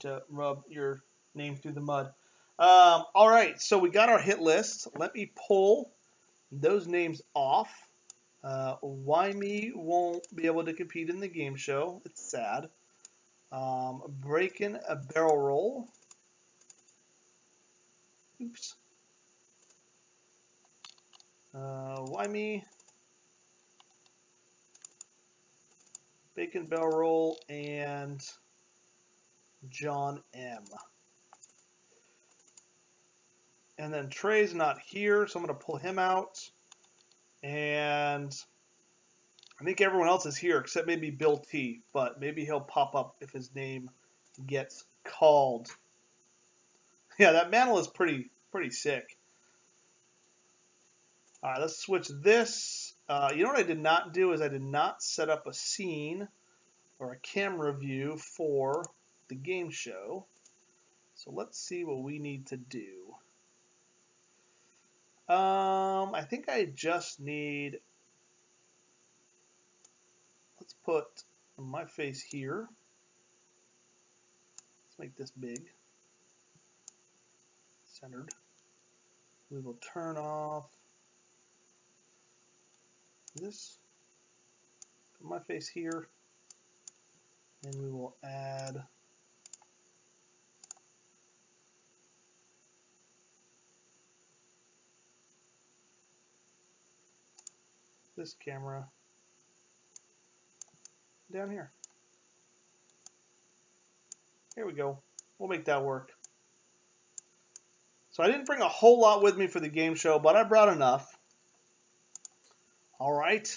to rub your name through the mud. All right, so we got our hit list. Let me pull those names off. Why me won't be able to compete in the game show. It's sad. Breaking a barrel roll. Oops. Why me? Bacon Barrel Roll and John M. And then Trey's not here, so I'm going to pull him out. And I think everyone else is here except maybe Bill T, but maybe he'll pop up if his name gets called. Yeah, that Mantle is pretty sick. All right, let's switch this. You know what I did not do is I did not set up a scene or a camera view for the game show. So let's see what we need to do. I think I just need, let's put my face here. Let's make this big, centered. We will turn off this, put my face here, and we will add this camera down here. Here we go. We'll make that work. So I didn't bring a whole lot with me for the game show, but I brought enough. All right,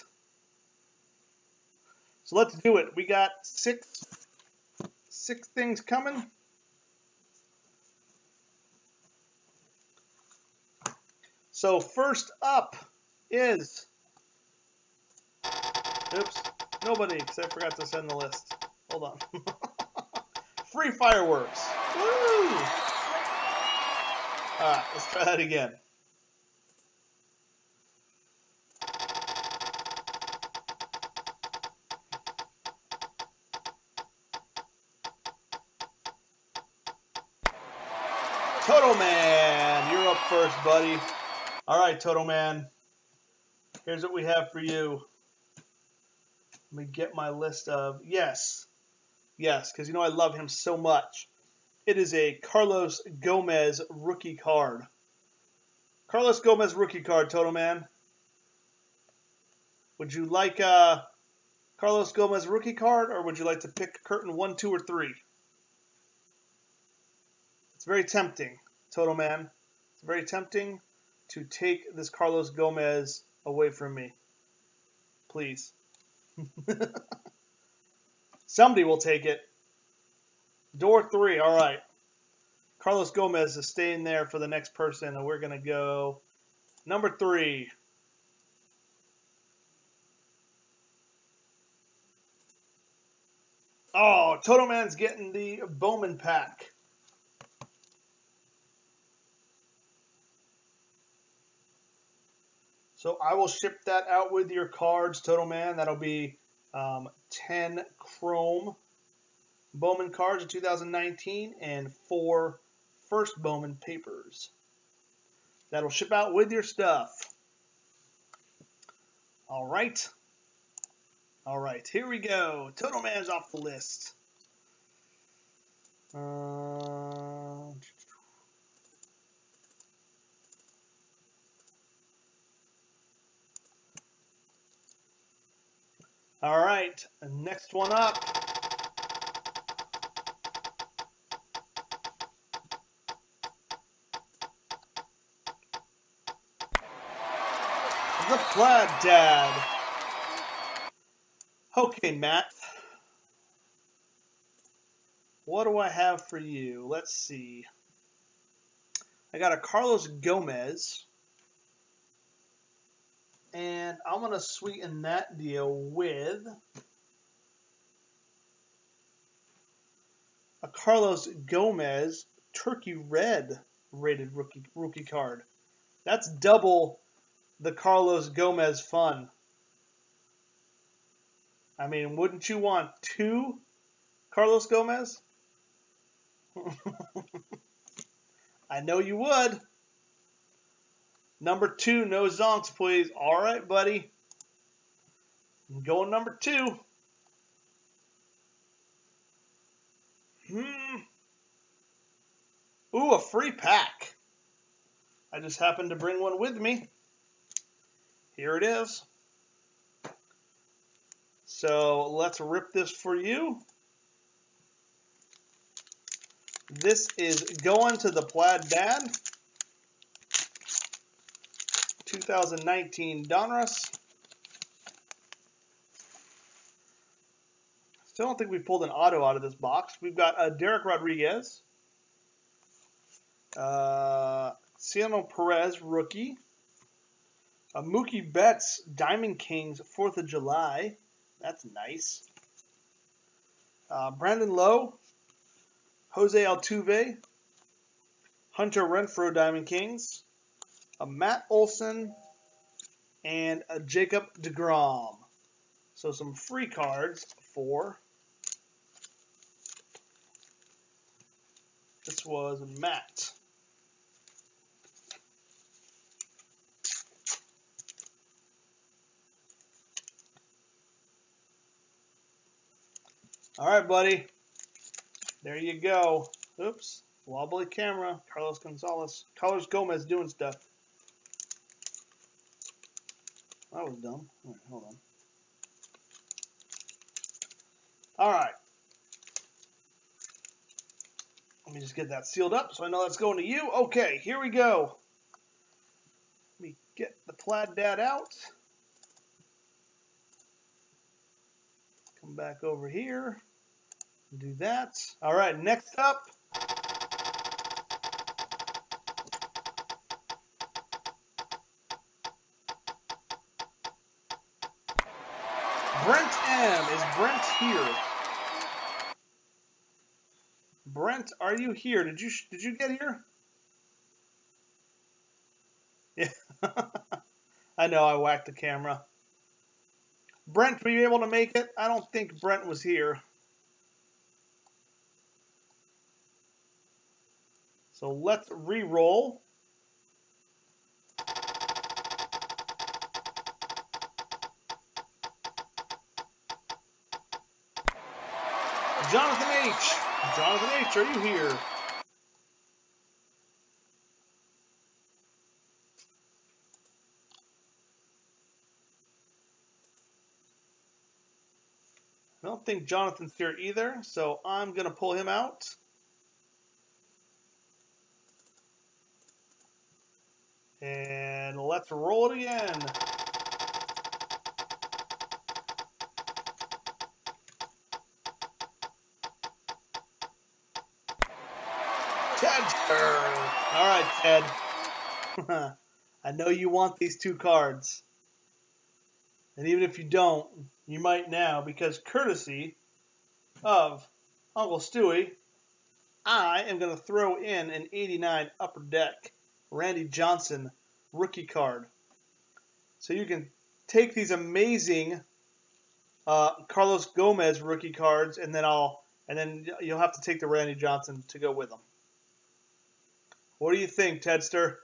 so let's do it. We got six things coming. So first up is, oops, nobody, because I forgot to send the list. Hold on. Free fireworks. Woo! All right, let's try that again. Toto Man, you're up first, buddy. All right, Toto Man. Here's what we have for you. Let me get my list of, yes, because you know I love him so much. It is a Carlos Gomez rookie card. Carlos Gomez rookie card, Toto Man. Would you like a Carlos Gomez rookie card, or would you like to pick curtain 1, 2, or 3? It's very tempting, Toto Man. It's very tempting to take this Carlos Gomez away from me. Please. Somebody will take it. Door 3, all right. Carlos Gomez is staying there for the next person, and we're going to go number 3. Oh, Toto Man's getting the Bowman pack. So I will ship that out with your cards, Toto Man. That'll be 10 Chrome Bowman cards of 2019 and 4 First Bowman papers. That'll ship out with your stuff. All right. All right, here we go. Toto Man's off the list. All right, next one up. The Plaid Dad. Okay, Matt. What do I have for you? Let's see. I got a Carlos Gomez. And I'm going to sweeten that deal with a Carlos Gomez Turkey Red rated rookie card. That's double the Carlos Gomez fun. I mean, wouldn't you want two Carlos Gomez? I know you would. Number two, no zonks, please. All right, buddy. I'm going number two. Ooh, a free pack. I just happened to bring one with me. Here it is. So let's rip this for you. This is going to the Plaid Dad. 2019 Donruss. Still don't think we've pulled an auto out of this box. We've got a Derek Rodriguez. Ciano Perez rookie. A Mookie Betts Diamond Kings 4th of July. That's nice. Brandon Lowe. Jose Altuve. Hunter Renfroe Diamond Kings. A Matt Olson. And a Jacob DeGrom. So some free cards for. This was Matt. All right, buddy. There you go. Oops. Wobbly camera. Carlos Gonzalez. Carlos Gomez doing stuff. That was dumb. All right, hold on. All right. Let me just get that sealed up so I know that's going to you. Okay, here we go. Let me get the Plaid Dad out. Come back over here. Do that. All right, next up. Brent M. Is Brent here? Brent, are you here? Did you get here? Yeah. I know I whacked the camera. Brent, were you able to make it? I don't think Brent was here. So let's re-roll. Jonathan H. Jonathan H., are you here? I don't think Jonathan's here either, so I'm going to pull him out. And let's roll it again. Ted. All right, Ted. I know you want these two cards. And even if you don't, you might now, because courtesy of Uncle Stewie, I am going to throw in an 89 Upper Deck Randy Johnson rookie card. So you can take these amazing Carlos Gomez rookie cards, and then you'll have to take the Randy Johnson to go with them. What do you think, Tedster?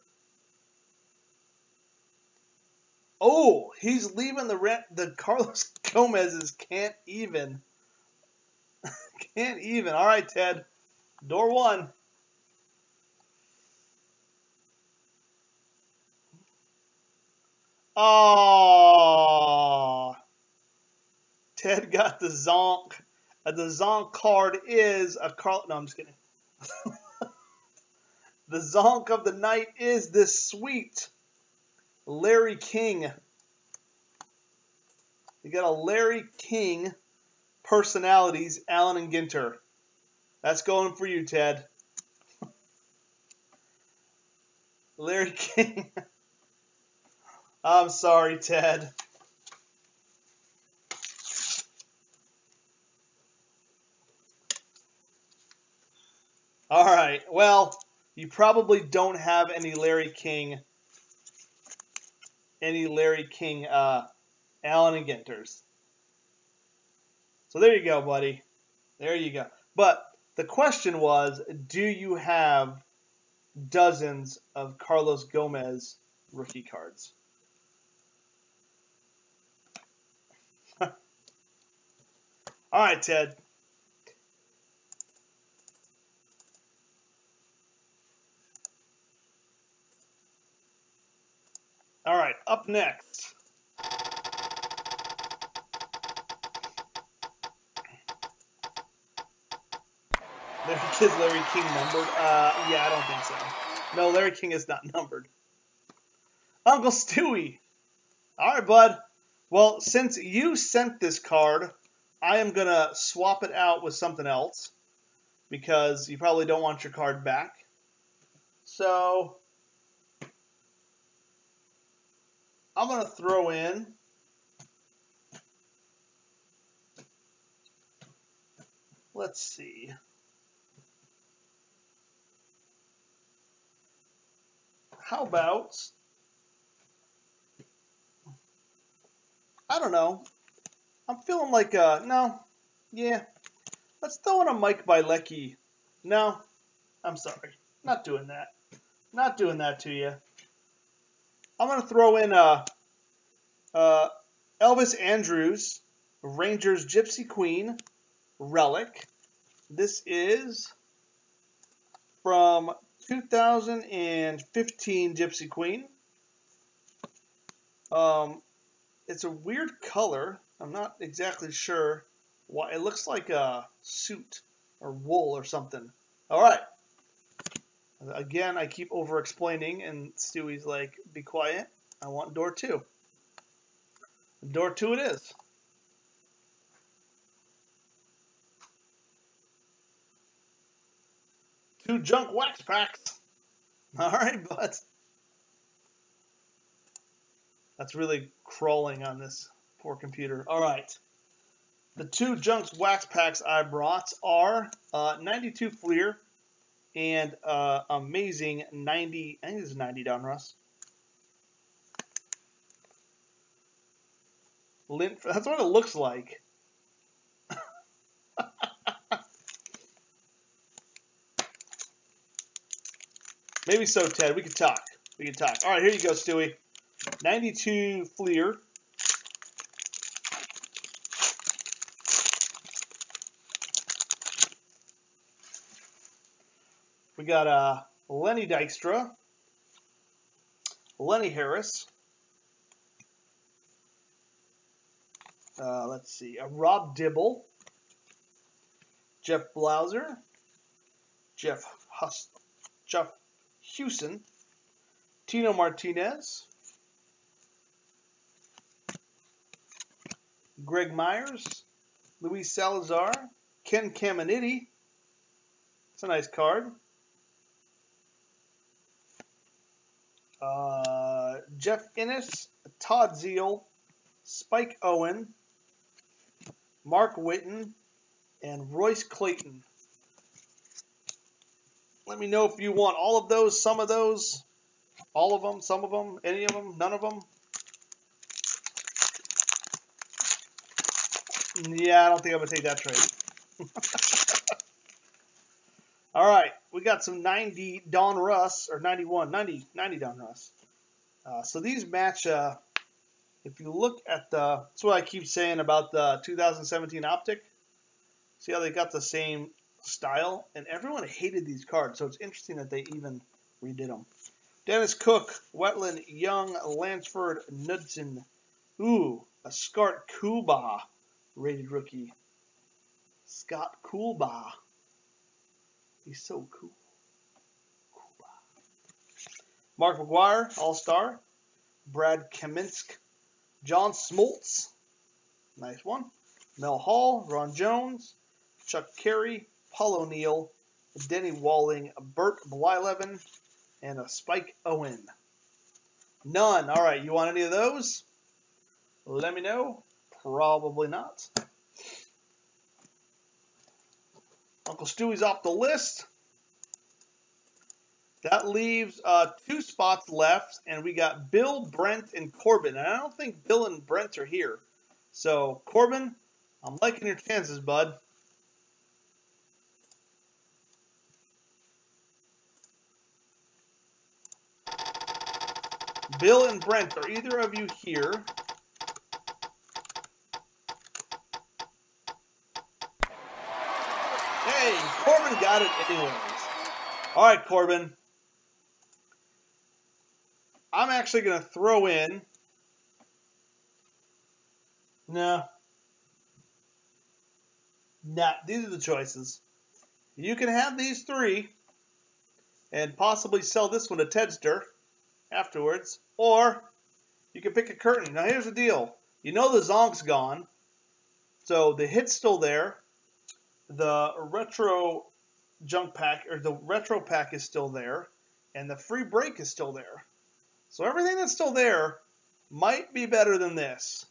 Oh, he's leaving the Carlos Gomez's can't even. All right, Ted. Door one. Oh, Ted got the zonk. The zonk card is a Carl. No, I'm just kidding. The zonk of the night is this sweet Larry King. You got a Larry King personalities, Allen and Ginter. That's going for you, Ted. Larry King. I'm sorry, Ted. All right. Well, you probably don't have any Larry King, Allen and Ginters. So there you go, buddy. There you go. But the question was, do you have dozens of Carlos Gomez rookie cards? All right, Ted. All right, up next. Is Larry King numbered? Yeah, I don't think so. No, Larry King is not numbered. Uncle Stewie. All right, bud. Well, since you sent this card, I am going to swap it out with something else because you probably don't want your card back. So I'm going to throw in – let's see. How about – I don't know. I'm feeling like – no. Yeah. Let's throw in a Mike Bielecki. No. I'm sorry. Not doing that. Not doing that to you. I'm going to throw in Elvis Andrus, Rangers Gypsy Queen, Relic. This is from 2015 Gypsy Queen. It's a weird color. I'm not exactly sure why. It looks like a suit or wool or something. All right. Again, I keep over-explaining, and Stewie's like, be quiet. I want door two. Door two it is. Two junk wax packs. All right, bud. That's really crawling on this poor computer. All right. The two junk wax packs I brought are 92 Fleer. And amazing 90, I think this is 90 Donruss. Lint, that's what it looks like. Maybe so, Ted. We could talk. We could talk. All right, here you go, Stewie. 92 Fleer. We got Lenny Dykstra, Lenny Harris. Let's see, Rob Dibble, Jeff Blauser, Jeff Hewson, Tino Martinez, Greg Myers, Luis Salazar, Ken Caminiti. It's a nice card. Jeff Innes, Todd Zeal, Spike Owen, Mark Whitten, and Royce Clayton. Let me know if you want all of those, some of those, all of them, some of them, any of them, none of them. Yeah, I don't think I'm going to take that trade. All right. We got some 90 Donruss, or 91, 90 Donruss. So these match, if you look at the, that's what I keep saying about the 2017 Optic. See how they got the same style? And everyone hated these cards, so it's interesting that they even redid them. Dennis Cook, Wetland, Young, Lansford, Knudsen. Ooh, a Scott Kuba rated rookie. Scott Kuba. He's so cool. Mark McGwire, All-Star. Brad Kaminsk. John Smoltz. Nice one. Mel Hall. Ron Jones. Chuck Carey. Paul O'Neill, Denny Walling, Bert Blyleven, and a Spike Owen. None. All right, you want any of those? Let me know. Probably not. Uncle Stewie's off the list. That leaves two spots left, and we got Bill, Brent, and Corbin. And I don't think Bill and Brent are here. So, Corbin, I'm liking your chances, bud. Bill and Brent, are either of you here? Hey, Corbin got it anyways. All right, Corbin. I'm actually going to throw in. No. Nah, these are the choices. You can have these three and possibly sell this one to Tedster afterwards, or you can pick a curtain. Now, here's the deal. You know the Zonk's gone, so the hit's still there. The retro junk pack, or the retro pack is still there, and the free break is still there. So everything that's still there might be better than this,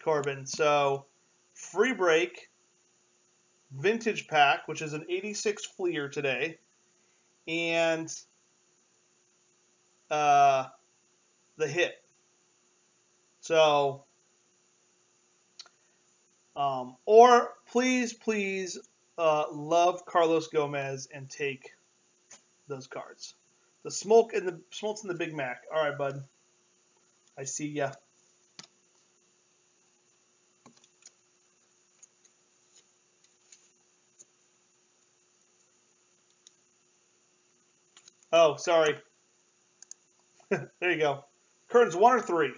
Corbin. So free break, vintage pack, which is an 86 Fleer today, and the hit. So, or please love Carlos Gomez and take those cards. The Smoltz and the Big Mac. All right, bud. I see ya. Oh, sorry. There you go. Curtains 1 or 3.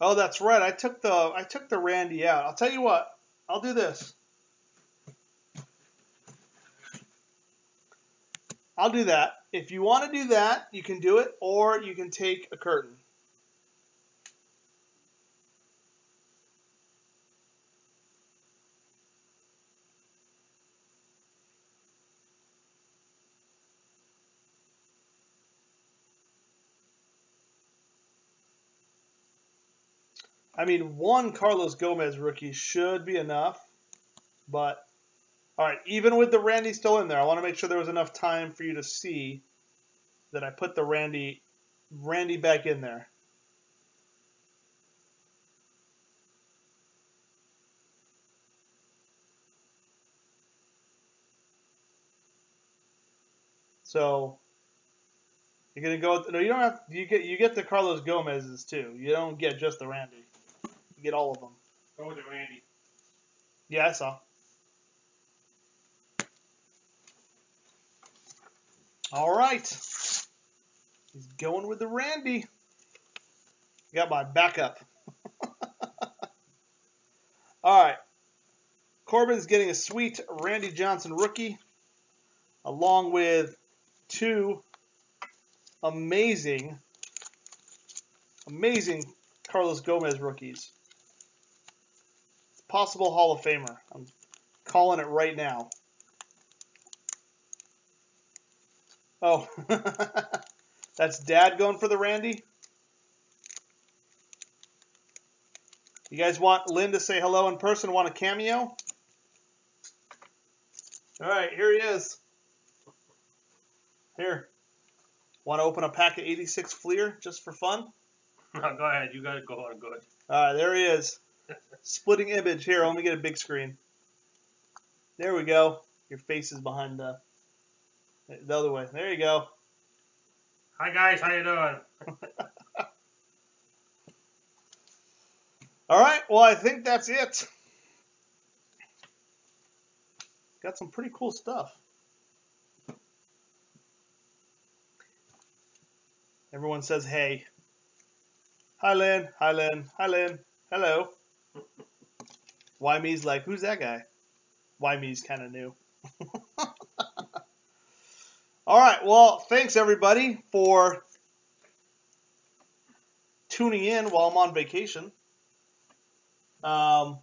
Oh, that's right. I took the Randy out. I'll tell you what. I'll do this. I'll do that. If you want to do that, you can do it, or you can take a curtain. I mean, one Carlos Gomez rookie should be enough, but all right, even with the Randy still in there, I want to make sure there was enough time for you to see that I put the Randy back in there. So you're gonna go with, no, you don't have, you get the Carlos Gomez's too. You don't get just the Randy. Get all of them. Go with it, Randy. Yeah, I saw. All right. He's going with the Randy. Got my backup. All right. Corbin's getting a sweet Randy Johnson rookie, along with two amazing, amazing Carlos Gomez rookies. Possible Hall of Famer. I'm calling it right now. Oh, that's Dad going for the Randy. You guys want Lynn to say hello in person? Want a cameo? All right, here he is. Here. Want to open a pack of 86 Fleer just for fun? No, go ahead. You got to go on good. All right, there he is. Splitting image here. Let me get a big screen. There we go. Your face is behind the other way. There you go. Hi guys, how you doing? All right. Well, I think that's it. Got some pretty cool stuff. Everyone says hey. Hi, Lynn. Hi, Lynn. Hi, Lynn. Hello. Why me's like, who's that guy? Why me's kind of new. All right. Well, thanks, everybody, for tuning in while I'm on vacation. I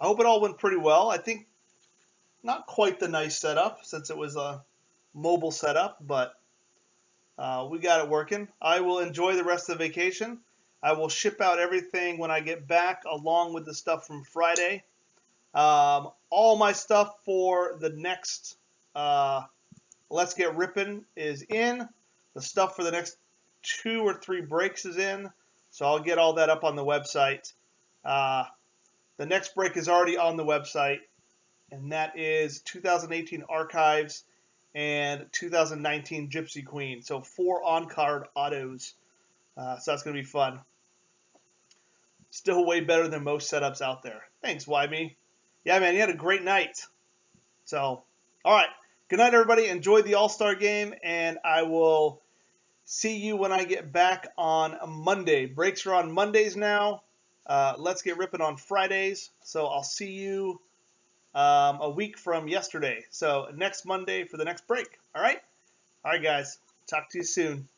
hope it all went pretty well. I think not quite the nice setup since it was a mobile setup, but we got it working. I will enjoy the rest of the vacation. I will ship out everything when I get back along with the stuff from Friday. All my stuff for the next Let's Get Rippin' is in. The stuff for the next 2 or 3 breaks is in. So I'll get all that up on the website. The next break is already on the website, and that is 2018 Archives and 2019 Gypsy Queen. So 4 on-card autos. So that's going to be fun. Still way better than most setups out there. Thanks, YB. Yeah, man, you had a great night. So, all right. Good night, everybody. Enjoy the All-Star game, and I will see you when I get back on Monday. Breaks are on Mondays now. Let's Get Rippin' on Fridays. So I'll see you a week from yesterday. So next Monday for the next break. All right? All right, guys. Talk to you soon.